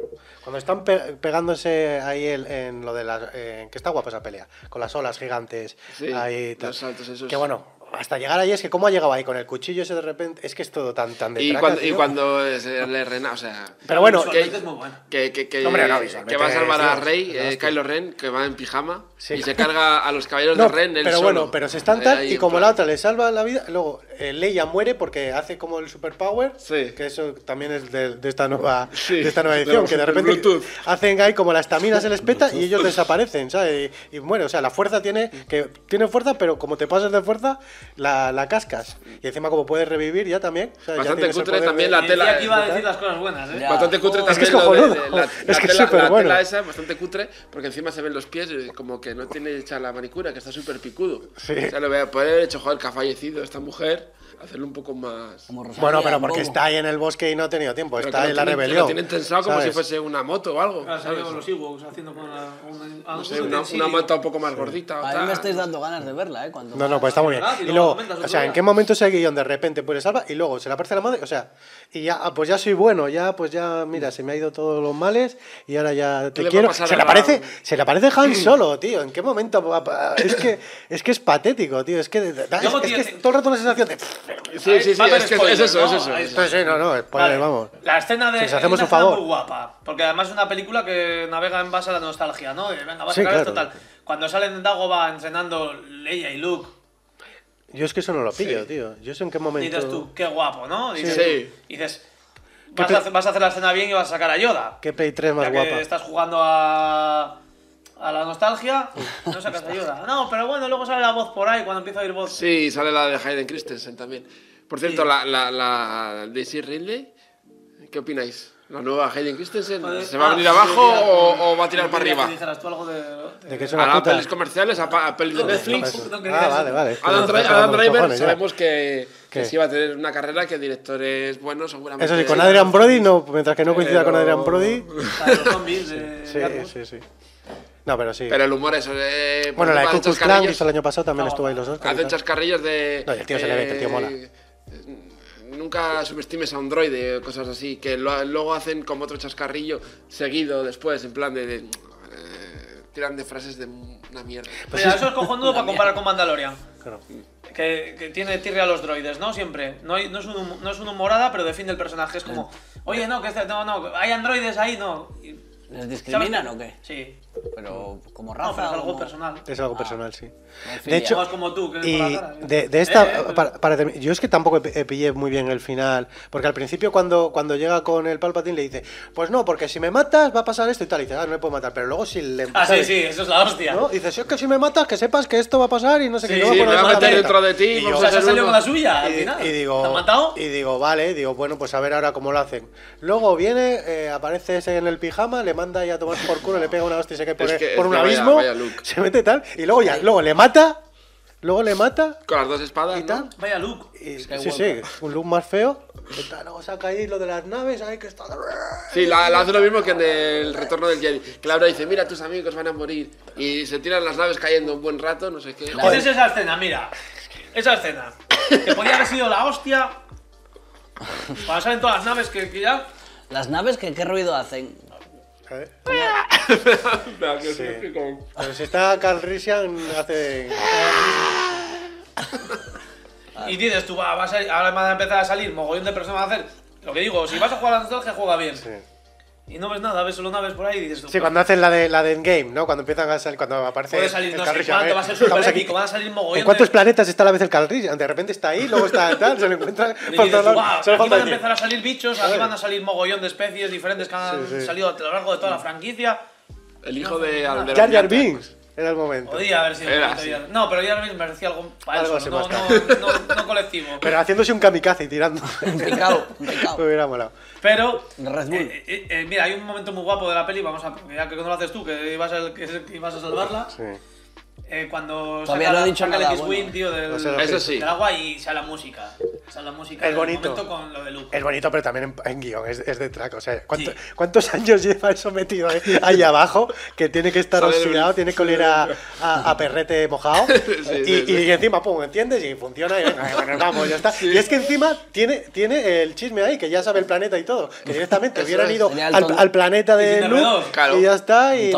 cuando están pegándose ahí en lo de la... que está guapa esa pelea, con las olas gigantes. Sí, ahí, los saltos esos. Que bueno, hasta llegar ahí es que cómo ha llegado ahí con el cuchillo ese de repente... Es que es todo tan de traca, tío. Y cuando se le rena, o sea... Pero bueno... Que va a salvar a Rey, Kylo Ren, que va en pijama... Sí. Y se carga a los caballeros de Ren él solo. Bueno, pero se están tal y como la otra le salva la vida, luego Leia muere porque hace como el superpower, que eso también es de esta nueva edición, que de repente hacen ahí como la estamina se les peta y ellos desaparecen, ¿sabes? Y muere, o sea, la fuerza tiene fuerza, pero como te pasas de fuerza, la cascas. Y encima como puedes revivir ya también. O sea, bastante cutre también la tela. Y aquí iba a decir las cosas buenas, ¿eh? Bastante cutre también. Es que es cojonudo. Es que es súper bueno. La tela esa, bastante cutre, porque encima se ven los pies como que no tiene hecha la manicura, que está súper picudo. Sí. O sea, lo voy a poder hecho, joder, que ha fallecido esta mujer, hacerlo un poco más... Bueno, pero porque está ahí en el bosque y no ha tenido tiempo, pero está ahí en la rebelión. Lo tienen tensado como si fuese una moto o algo. Claro, ¿sabes? Los Ewoks haciendo con una moto un poco más gordita. A mí me estáis dando ganas de verla, ¿eh? Cuando pues está muy bien. Y luego, o sea, ¿en qué momento ese guión de repente pues salva y luego se le aparece la madre? O sea, y ya, pues ya soy bueno, ya, pues ya, mira, se me ha ido todos los males y ahora ya te quiero. Se le aparece Han Solo, tío. ¿En qué momento? Es que es patético, tío. Es que todo el rato una sensación de... Sí, sí, sí, es eso. Entonces, sí, spoiler, vale. Vamos. La escena de... Si hacemos un favor. Muy guapa, porque además es una película que navega en base a la nostalgia, ¿no? Venga, vas a sacar esto tal. Cuando salen Dagobah entrenando Leia y Luke. Yo es que eso no lo pillo, tío. Yo sé en qué momento... Y dices tú, qué guapo, ¿no? Dices, dices, vas a hacer la escena bien y vas a sacar a Yoda. Qué Play 3 más guapa. Estás jugando a la nostalgia, no sacas ayuda. No, pero bueno, luego sale la voz por ahí, cuando empieza a oír voz. Sí, sale la de Hayden Christensen también. Por cierto, la Daisy Ridley, ¿qué opináis? ¿La nueva Hayden Christensen se va a venir abajo o va a tirar para arriba? ¿Dijeras tú algo de que es una puta? A pelis comerciales, a pelis de Netflix. Ah, vale. Adam Driver, sabemos que sí va a tener una carrera, que directores buenos seguramente... Eso sí, con Adrian Brody no, mientras que no coincida con Adrian Brody... Los zombies de... Sí. No, pero sí. Pero el humor es... bueno, la de Ku Klux Klan, que hizo el año pasado, también estuvo ahí los dos. Hacen chascarrillos de... No, el tío se le ve, el tío mola. Nunca subestimes a un droide o cosas así, que luego hacen como otro chascarrillo seguido después, en plan de tiran de frases de una mierda. Pues eso es cojonudo para comparar con Mandalorian. Claro. Que tiene tirre a los droides, ¿no? Siempre. No es un humorada, pero defiende el personaje. Es como, oye, no, que este, no, hay androides ahí, no... ¿Les discriminan o qué? Sí. Pero como raza. No, pero es algo personal. Es algo personal, sí. De hecho, como tú, que y de esta, yo es que tampoco pillé muy bien el final, porque al principio cuando llega con el Palpatín le dice, pues no, porque si me matas va a pasar esto y tal, y dice, ah, no me puedo matar, pero luego si le... Ah, ¿sabes? Sí, eso es la hostia. ¿No? Y dice, si es que si me matas, que sepas que esto va a pasar y no sé qué. Sí, me va a meter dentro de ti. Y yo, o sea, se salió con la suya al final. ¿Te han matado? Y digo, vale, bueno, pues a ver ahora cómo lo hacen. Luego viene, aparece ese en el pijama, le manda ahí a tomar por culo, le pega una hostia. Por un abismo, vaya se mete tal, y luego ya, luego le mata. Con las dos espadas y tal. ¿No? Vaya Luke. Sí, un Luke más feo. Luego saca ahí lo de las naves, ahí que está. Sí, la hace lo mismo que en el Retorno del Jedi. Claro, dice, mira, tus amigos van a morir. Y se tiran las naves cayendo un buen rato, no sé qué. Pues es esa escena, mira. Esa escena. Que podía haber sido la hostia. Para salir en todas las naves que ya. ¿Las naves qué ruido hacen? Pero si está Carl Risian hace... Y dices tú, ahora van a empezar a salir mogollón de personas a hacer... Lo que digo, si vas a jugar a la nostalgia, juega bien. Sí. Y no ves nada, ves solo naves por ahí y dices tú... Sí, cuando hacen la de Endgame, ¿no? Cuando empiezan a salir, cuando aparece... Puede salir, no sé cuánto, va a ser súper épico, van a salir mogollón. ¿En cuántos planetas está a la vez el Carl Risian? De repente está ahí, luego está tal, se lo encuentra... Y dices, aquí van a empezar a salir bichos, aquí van a salir mogollón de especies diferentes que han salido a lo largo de toda la franquicia. El hijo de... Jar Jar Binks, era el momento. Podía haber sido el momento. No, pero Jar Binks merecía algo para eso, no colectivo. Pero haciéndose un kamikaze y tirando. Un picao. Me hubiera molado. Pero, mira, hay un momento muy guapo de la peli, ya que no lo haces tú, que ibas a salvarla. Sí. Cuando saca el X-Wing, tío, del agua y sale la música. Es bonito. Con lo de Luke. Es bonito, pero también en guión, es de track. O sea, ¿cuántos años lleva eso metido ahí abajo? Que tiene que estar oxidado, tiene que oler a perrete mojado. Y encima, pum, ¿entiendes? Y funciona y venga, vamos, ya está. Y es que encima tiene el chisme ahí, que ya sabe el planeta y todo. Que directamente hubieran ido al planeta de Luke y ya está. Y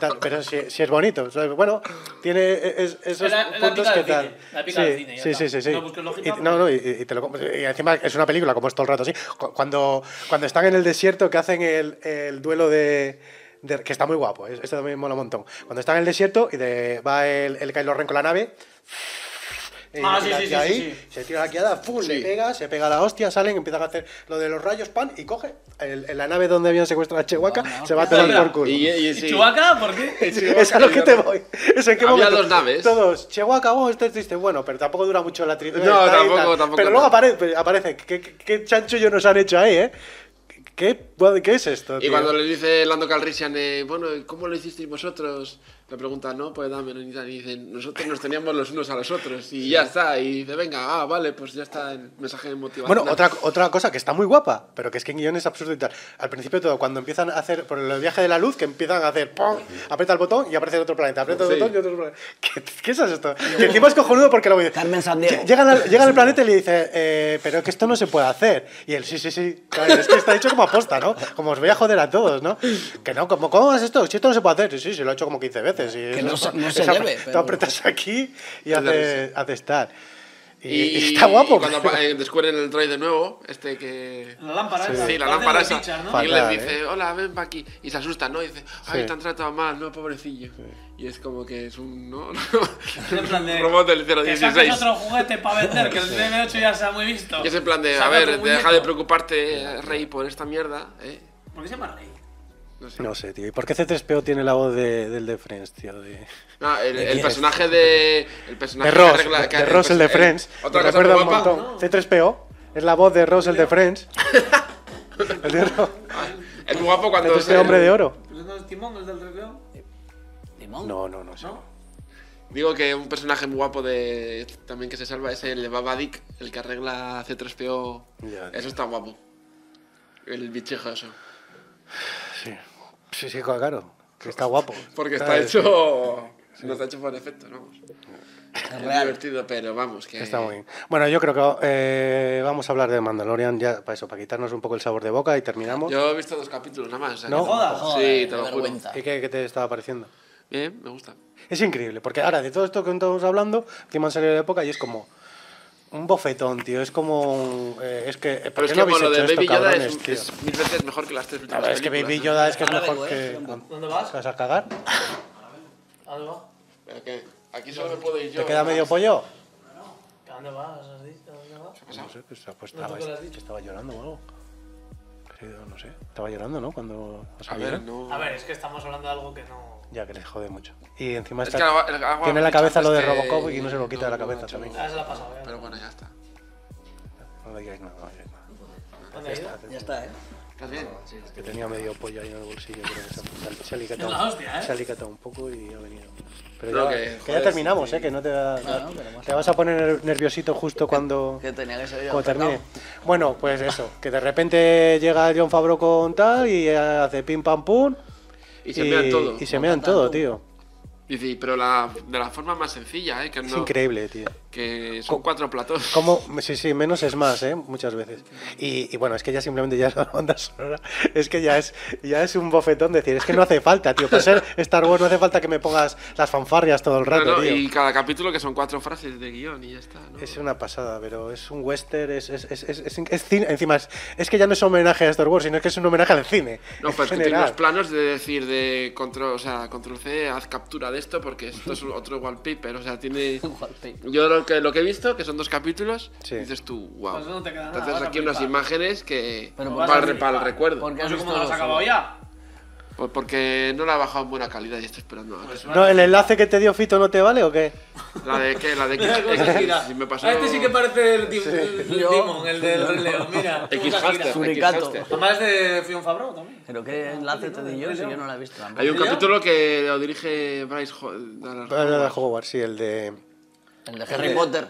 tal, pero sí es bonito. Bueno, tiene esos puntos que tal. La pica del cine. Sí. No busques lógica. Y te lo compras. Y encima es una película, como es todo el rato así. Cuando están en el desierto, que hacen el duelo de que está muy guapo, esto también mola un montón. Cuando están en el desierto y va el Kylo Ren con la nave. Se tira la quiada, se pega la hostia, salen, empiezan a hacer lo de los rayos, pan, y coge la nave donde habían secuestrado a Chewbacca, se va a tomar por culo. ¿Y Chewbacca? ¿Por qué? Es a lo que te voy. Había dos naves. Todos, Chewbacca, vos estás triste. Bueno, pero tampoco dura mucho la tristeza. No, tampoco. Pero luego aparece. ¿Qué chanchullo nos han hecho ahí, eh? ¿Qué es esto, tío? Y cuando le dice Lando Calrissian, bueno, ¿cómo lo hicisteis vosotros? Le preguntan, ¿no? Pues dame, y dicen, nosotros nos teníamos los unos a los otros, y ya está, y dice, venga, vale, pues ya está el mensaje de motivación. Bueno, otra cosa que está muy guapa, pero que es que en guión es absurdo y tal. Al principio todo, cuando empiezan a hacer, por el viaje de la luz, que empiezan a hacer, ¡pum! Aprieta el botón y aparece otro planeta, aprieta el botón y otro planeta. ¿Qué es esto? Que encima es cojonudo porque lo voy a decir. Carmen Sandiego. Llegan al planeta y le dice, pero es que esto no se puede hacer. Y él, sí, claro, es que está hecho como aposta, ¿no? ¿no? Como os voy a joder a todos, ¿no? Que no, como, ¿cómo es esto? Si esto no se puede hacer. Sí, se lo he hecho como 15 veces. Y que no, no se debe. Tú apretas aquí y hace estar. Y está guapo. Y cuando descubren el droide nuevo, este que... La lámpara esa. Sí, la lámpara esa. Fichas, ¿no? Y fatal, les dice, hola, ven para aquí. Y se asustan, ¿no? Y dice, ay, sí, te han tratado mal, no, pobrecillo. Sí. Y es como que es un... ¿no? En plan de, un robot del 016. Que saques otro juguete para vender, que el BB-8 ya se ha muy visto. Y es en plan de, a ver, deja de preocuparte, Rey, por esta mierda, ¿eh? ¿Por qué se llama Rey? No sé. No sé, tío. ¿Y por qué C3PO tiene la voz del de Friends, tío? De... No, el personaje de... El personaje de Ross, el de Friends. Otra cosa recuerda un montón. No. C3PO es la voz de Ross, el de Friends. El de Ross. Es muy guapo cuando... Es el hombre de oro. ¿No es Timón, el del 3PO? ¿Timón? No, no, no sé. ¿No? Digo que un personaje muy guapo de también que se salva es el de Baba Dick, el que arregla C3PO. Ya, eso está guapo. El bichejo eso. Sí. Sí, sí, claro, que está guapo. Porque está hecho... Sí. No está hecho por efecto, ¿no? Es real. Divertido, pero vamos, que... Está muy bien. Bueno, yo creo que vamos a hablar de Mandalorian ya para eso, para quitarnos un poco el sabor de boca y terminamos. Yo he visto 2 capítulos nada más. O sea, ¿no? Joda, sí, te lo juro. ¿Y qué te estaba pareciendo? Bien, me gusta. Es increíble, porque ahora de todo esto que estamos hablando, que me han salido de época y es como... Un bofetón, tío, es como... es que... Pero es que no lo de Baby Yoda cabrones, es 1000 veces mejor que las 3 últimas. Es que Baby Yoda es que es mejor que... ¿Dónde vas? ¿Te vas a cagar? ¿A dónde vas? ¿Pero qué? Aquí solo me puedo ir yo. ¿Te queda medio pollo? No. ¿A dónde vas? ¿Has dicho? ¿A dónde vas? No sé, pues estaba llorando o algo. No sé, estaba llorando, ¿no? Cuando... A ver, no... A ver, es que estamos hablando de algo que no... Ya que le jode mucho. Y encima está, es que tiene la cabeza lo de Robocop y no se lo quita de la cabeza también. Ah, se la ha pasado, pero bueno, ya está. No le digáis nada, no le digáis nada. ¿Dónde ha ido? Ya está, ¿eh? ¿Estás bien? Sí, es que tenía medio pollo ahí en el bolsillo, pero se ha alicatado un poco y ha venido. Pero que ya terminamos, ¿eh? Que no te vas a poner nerviosito justo cuando termine. Bueno, pues eso, que de repente llega Jon Favreau con tal y hace pim pam pum. Y se mean todo. Y se mean todo, tío. Dice, pero de la forma más sencilla, ¿eh? Que no, es increíble, tío. Que son 4 platos. Como, sí, sí, menos es más, ¿eh? Muchas veces. Y bueno, es que ya simplemente ya es la banda sonora. Es que ya es un bofetón decir, es que no hace falta, tío. Para ser Star Wars no hace falta que me pongas las fanfarrias todo el rato, no, tío. Y cada capítulo que son 4 frases de guión y ya está, ¿no? Es una pasada, pero es un western, es cine. Encima, es que ya no es un homenaje a Star Wars, sino que es un homenaje al cine. No, pero es que tiene unos planos de decir, de control C, haz captura de esto porque esto es otro wallpaper, o sea, tiene... Yo lo que he visto, que son 2 capítulos, sí, dices tú, wow, pues no te queda nada, entonces aquí unas imágenes que... para el recuerdo. Porque eso como lo has acabado ya. Pues porque no la he bajado en buena calidad y estoy esperando a que... No, ¿el enlace que te dio Fito no te vale o qué? ¿La de qué? La de X-Gira. Si me pasó... Este sí que parece el Timón, el del León, mira. X-Haster. Suricato. Además de Fion Favreau también. Pero qué enlace te di yo si yo no la he visto. Hay un capítulo que lo dirige Bryce Howard, sí, el de... El de Harry Potter.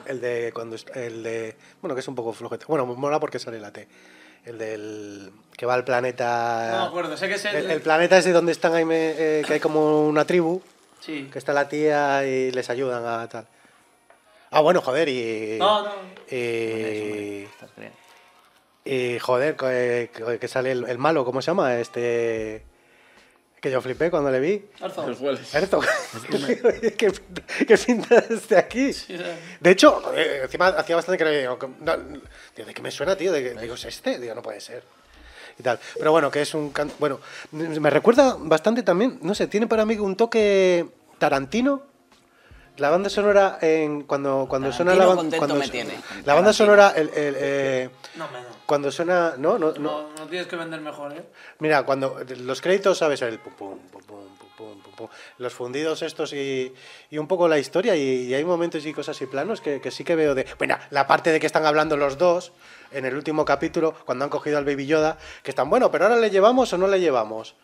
Bueno, que es un poco flojete. Bueno, mola porque sale la T. El del... que va al planeta... No me acuerdo, sé que es el planeta es de donde están ahí, que hay como una tribu. Sí. Que está la tía y les ayudan a tal. Ah, bueno, joder, y... No, no. Y joder, que sale el malo, ¿cómo se llama? Este... Que yo flipé cuando le vi. Herzog. ¿Qué pinta desde aquí? Sí, sí. De hecho, encima hacía bastante que le digo, no, tío, ¿de qué me suena, tío? Digo, ¿es este? Digo, no puede ser. Y tal. Pero bueno, que es un... Bueno, me recuerda bastante también, no sé, tiene para mí un toque Tarantino. La banda sonora, cuando suena la banda... La banda sonora... Cuando suena... No tienes que vender mejor, ¿eh? Mira, cuando los créditos, ¿sabes? El pum, pum, pum, pum, pum, pum, pum. Los fundidos estos y un poco la historia. Y hay momentos y cosas y planos que sí que veo de... Bueno, la parte de que están hablando los dos en el último capítulo, cuando han cogido al Baby Yoda, que están, bueno, pero ahora le llevamos o no le llevamos.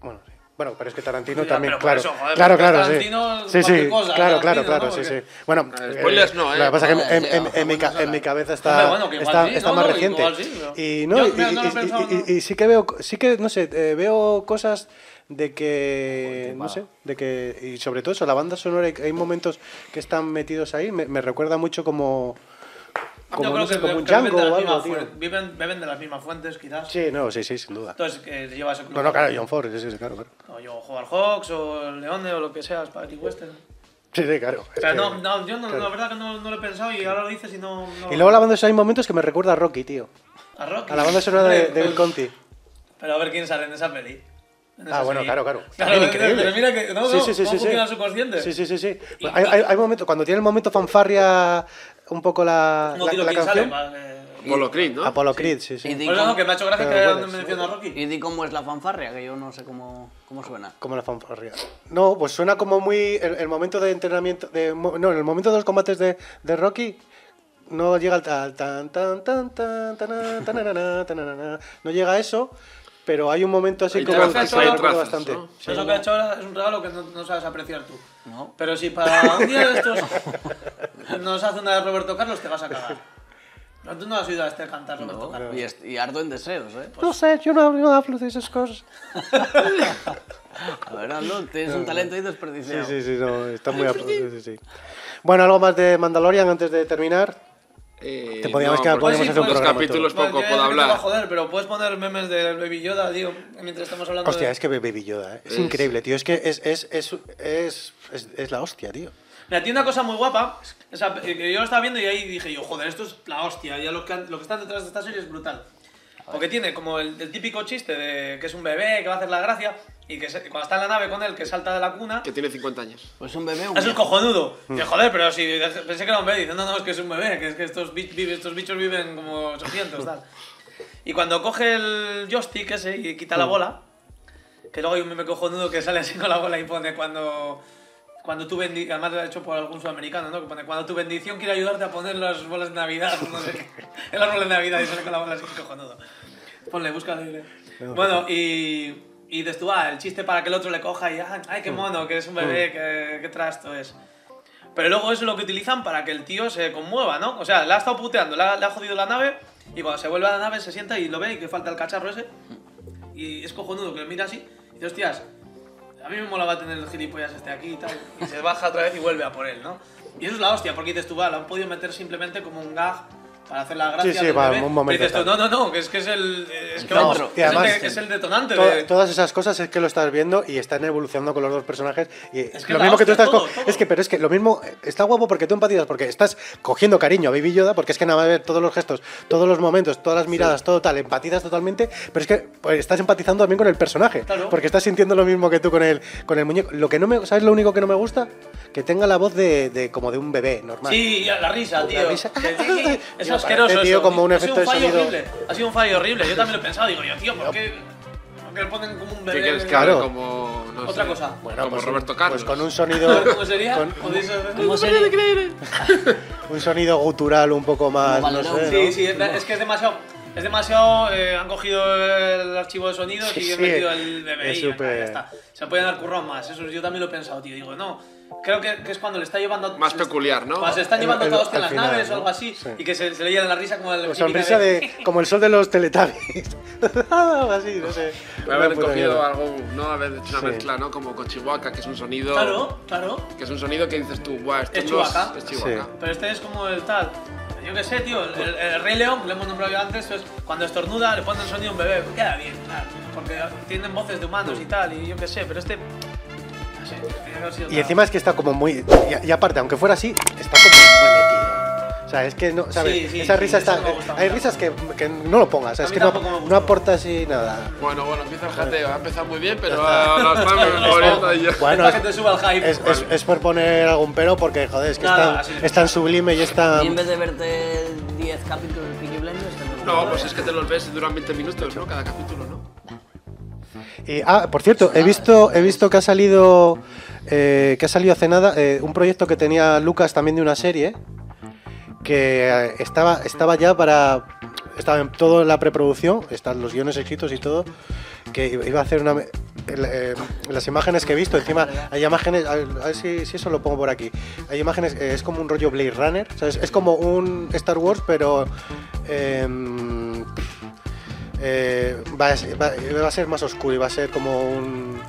Bueno, sí. Bueno, pero es que Tarantino ya, también, claro, eso, joder, claro, Tarantino, sí, sí, cosa, claro, ¿no? Porque... sí. Bueno, spoilers no, ¿eh? Lo que pasa es que en mi cabeza está más reciente y no, y sí que veo, no sé, veo cosas de que, no sé, de que y sobre todo eso, la banda sonora, hay momentos que están metidos ahí, me recuerda mucho como como, no, no sé, como un Django o algo, tío. Viven de las mismas fuentes, quizás. Sí, no, sí, sí, sin duda. Entonces, que lleva ese club. No, no, claro, John Ford, sí, sí, claro, claro. O yo juego al Hawks, o el Leonde, o lo que sea, Spaghetti Western. Sí, sí, claro. O sea, no, no, yo no, claro, la verdad que no lo he pensado y ahora lo dices y no... Y luego la banda sonora, hay momentos que me recuerda a Rocky, tío. ¿A Rocky? A la banda sonora de Bill Conti. Pero a ver quién sale en esa peli. Ah, bueno, claro, claro. Claro, pero mira que no, sí, sí, sí, cómo funciona el subconsciente. Sí, sí, sí, sí. Y, hay momentos, cuando tiene el momento fanfarria un poco la canción. Apollo Creed, ¿no? Apollo Creed, sí, sí. Pues no, que me ha hecho gracia que me menciona a Rocky. ¿Y di cómo es la fanfarria? Que yo no sé cómo suena. ¿Cómo la fanfarria? No, pues suena como muy... El momento de entrenamiento... No, en el momento de los combates de Rocky... No llega al tan, no llega a eso, pero hay un momento así como que recuerdo bastante. ¿No? Sí, eso que has hecho ahora es un regalo que no sabes apreciar tú. No. Pero si para un día de estos nos hace una de Roberto Carlos, te vas a cagar. No, tú no has oído a este cantar Roberto Carlos. Y ardo en deseos, ¿eh? Pues... No sé, yo no hablo de esas cosas. A ver, Arnold, tienes un talento ahí desperdiciado. Sí, sí, sí, no, está muy aprobado. Sí, sí. Bueno, algo más de Mandalorian antes de terminar. Te podíamos quedar, podemos hacer un programa. Capítulos poco puedo hablar. Joder, pero puedes poner memes del Baby Yoda, tío, mientras estamos hablando. Hostia, es que Baby Yoda, es increíble, tío. Es que es la hostia, tío. Mira, tiene una cosa muy guapa. O sea, que yo lo estaba viendo y ahí dije yo, joder, esto es la hostia. Ya lo que está detrás de esta serie es brutal. Porque tiene como el típico chiste de que es un bebé, que va a hacer la gracia, y que cuando está en la nave con él, que salta de la cuna... Que tiene 50 años. Pues un bebé... Es un cojonudo. Que joder, pero si pensé que era un bebé, dicen, no, es que es un bebé, que es que estos bichos viven como 800, tal. Y cuando coge el joystick ese y quita la bola, que luego hay un meme cojonudo que sale así con la bola y pone cuando tu bendición, además lo ha hecho por algún sudamericano, ¿no? Que pone, cuando tu bendición quiere ayudarte a poner las bolas de Navidad, no sé qué. El árbol de Navidad y sale con la bola así, cojonudo. Ponle, búscale. Bueno, y dices tú, el chiste para que el otro le coja y, ay, qué mono, que es un bebé, qué trasto es. Pero luego eso es lo que utilizan para que el tío se conmueva, ¿no? O sea, le ha estado puteando, le ha jodido la nave y cuando se vuelve a la nave se sienta y lo ve y que falta el cacharro ese. Y es cojonudo que lo mira así y dice, hostias, a mí me molaba tener el gilipollas este aquí y tal. Y se baja otra vez y vuelve a por él, ¿no? Y eso es la hostia, porque dices tú, lo han podido meter simplemente como un gag para hacer la gracia. Sí, sí, para un momento. Y dices tú, no, que es que es el... Es que vamos, y además, es el detonante. Todas esas cosas es que lo estás viendo y están evolucionando con los dos personajes. Y es que lo mismo que tú estás... Todo. Pero es que lo mismo... Está guapo porque tú empatizas, porque estás cogiendo cariño a Baby Yoda, porque es que nada más ver todos los gestos, todos los momentos, todas las miradas, todo tal, empatizas totalmente, pero es que estás empatizando también con el personaje. Claro. Porque estás sintiendo lo mismo que tú con el muñeco. Lo que no me... ¿Sabes lo único que no me gusta? Que tenga la voz de como de un bebé normal. Sí, la risa, tío. La risa. Es asqueroso, tío, como un efecto de sonido. Horrible. Ha sido un fallo horrible. Yo también lo he pensado. Digo yo, tío, ¿por qué le ponen como un bebé? ¿Qué quieres que haga? Como, no sé. Otra cosa. Bueno, como pues Roberto Carlos. Pues con un sonido... ¿Cómo sería? ¿Cómo sería? Un sonido gutural un poco más... No sé, sí, ¿no? Sí, es que es demasiado... Es demasiado, han cogido el archivo de sonidos y han metido el BB-8 y ya está. Se pueden dar currón más, eso yo también lo he pensado, tío. Digo, no, creo que es cuando le está llevando... Más peculiar, ¿no? Cuando se están llevando todos en las naves, ¿no? O algo así, sí. Y que se le llena la risa como... La sonrisa de como el sol de los Teletubbies. Algo así, no sé. Haber cogido algo, ¿no? Haber hecho una mezcla, ¿no? Como con Chewbacca, que es un sonido... Claro, claro. Que es un sonido que dices tú, guau, esto es Chewbacca. Es Chewbacca. Pero este es como el tal... Yo qué sé, tío, el Rey León, que lo hemos nombrado antes, pues, cuando estornuda le ponen el sonido a un bebé, queda bien, claro, porque tienen voces de humanos y tal, y yo qué sé, pero este... No sé, tiene que haber sido... Y encima es que está como muy... Y aparte, aunque fuera así, está como muy metido. O sea, es que no, ¿sabes? Sí, esa risa está... Hay risas que no lo pongas, es que no aporta así nada. Bueno, empieza el jateo, ha empezado muy bien, pero ahora está mejor. Bueno, para que te suba el hype. Es por poner algún pero, porque joder, es que es tan sublime y es tan... Y en vez de verte 10 capítulos de Peaky Blinders... No, pues es que te los ves y duran 20 minutos, ¿no? Cada capítulo, ¿no? Y, por cierto, he visto que ha salido hace nada un proyecto que tenía Lucas también de una serie... que estaba ya estaba en toda la preproducción, están los guiones escritos y todo, que iba a hacer una... las imágenes que he visto, encima hay imágenes, a ver si eso lo pongo por aquí, hay imágenes, es como un rollo Blade Runner, o sea, es como un Star Wars, pero va a ser más oscuro y va a ser como un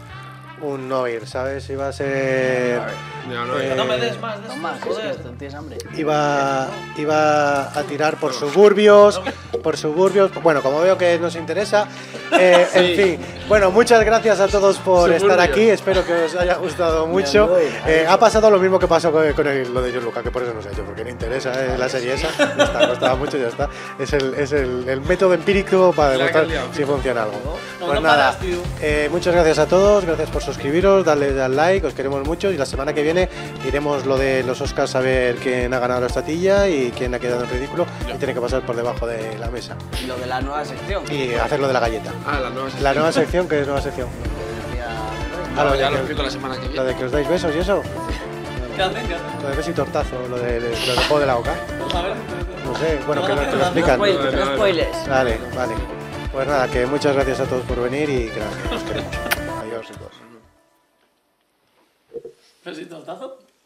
noir, ¿sabes? Iba a ser... No me des más, es que tienes hambre. Iba a tirar por suburbios, Bueno, como veo que nos interesa, en fin. Bueno, muchas gracias a todos por estar aquí. Espero que os haya gustado mucho. Ha pasado lo mismo que pasó con lo de George Lucas, que por eso no se ha hecho, porque no interesa la serie esa. Ya está, costaba mucho, ya está. Es el método empírico para demostrar si funciona algo. Pues nada, muchas gracias a todos, gracias por suscribiros, darle al like, os queremos mucho y la semana que viene iremos lo de los Oscars a ver quién ha ganado la estatilla y quién ha quedado en ridículo y tiene que pasar por debajo de la mesa. Y lo de la nueva sección. Y hacer lo de la galleta. Ah, la nueva sección. La nueva sección, ¿qué es nueva sección? Claro, ya lo explico la semana que viene. Lo de que os dais besos y eso. Lo de beso y tortazo, lo de juego de la boca. No sé, bueno, que no te lo explican. No spoilers. Vale, vale. Pues nada, que muchas gracias a todos por venir y gracias. Adiós, chicos. ¿Pero sin tortazo?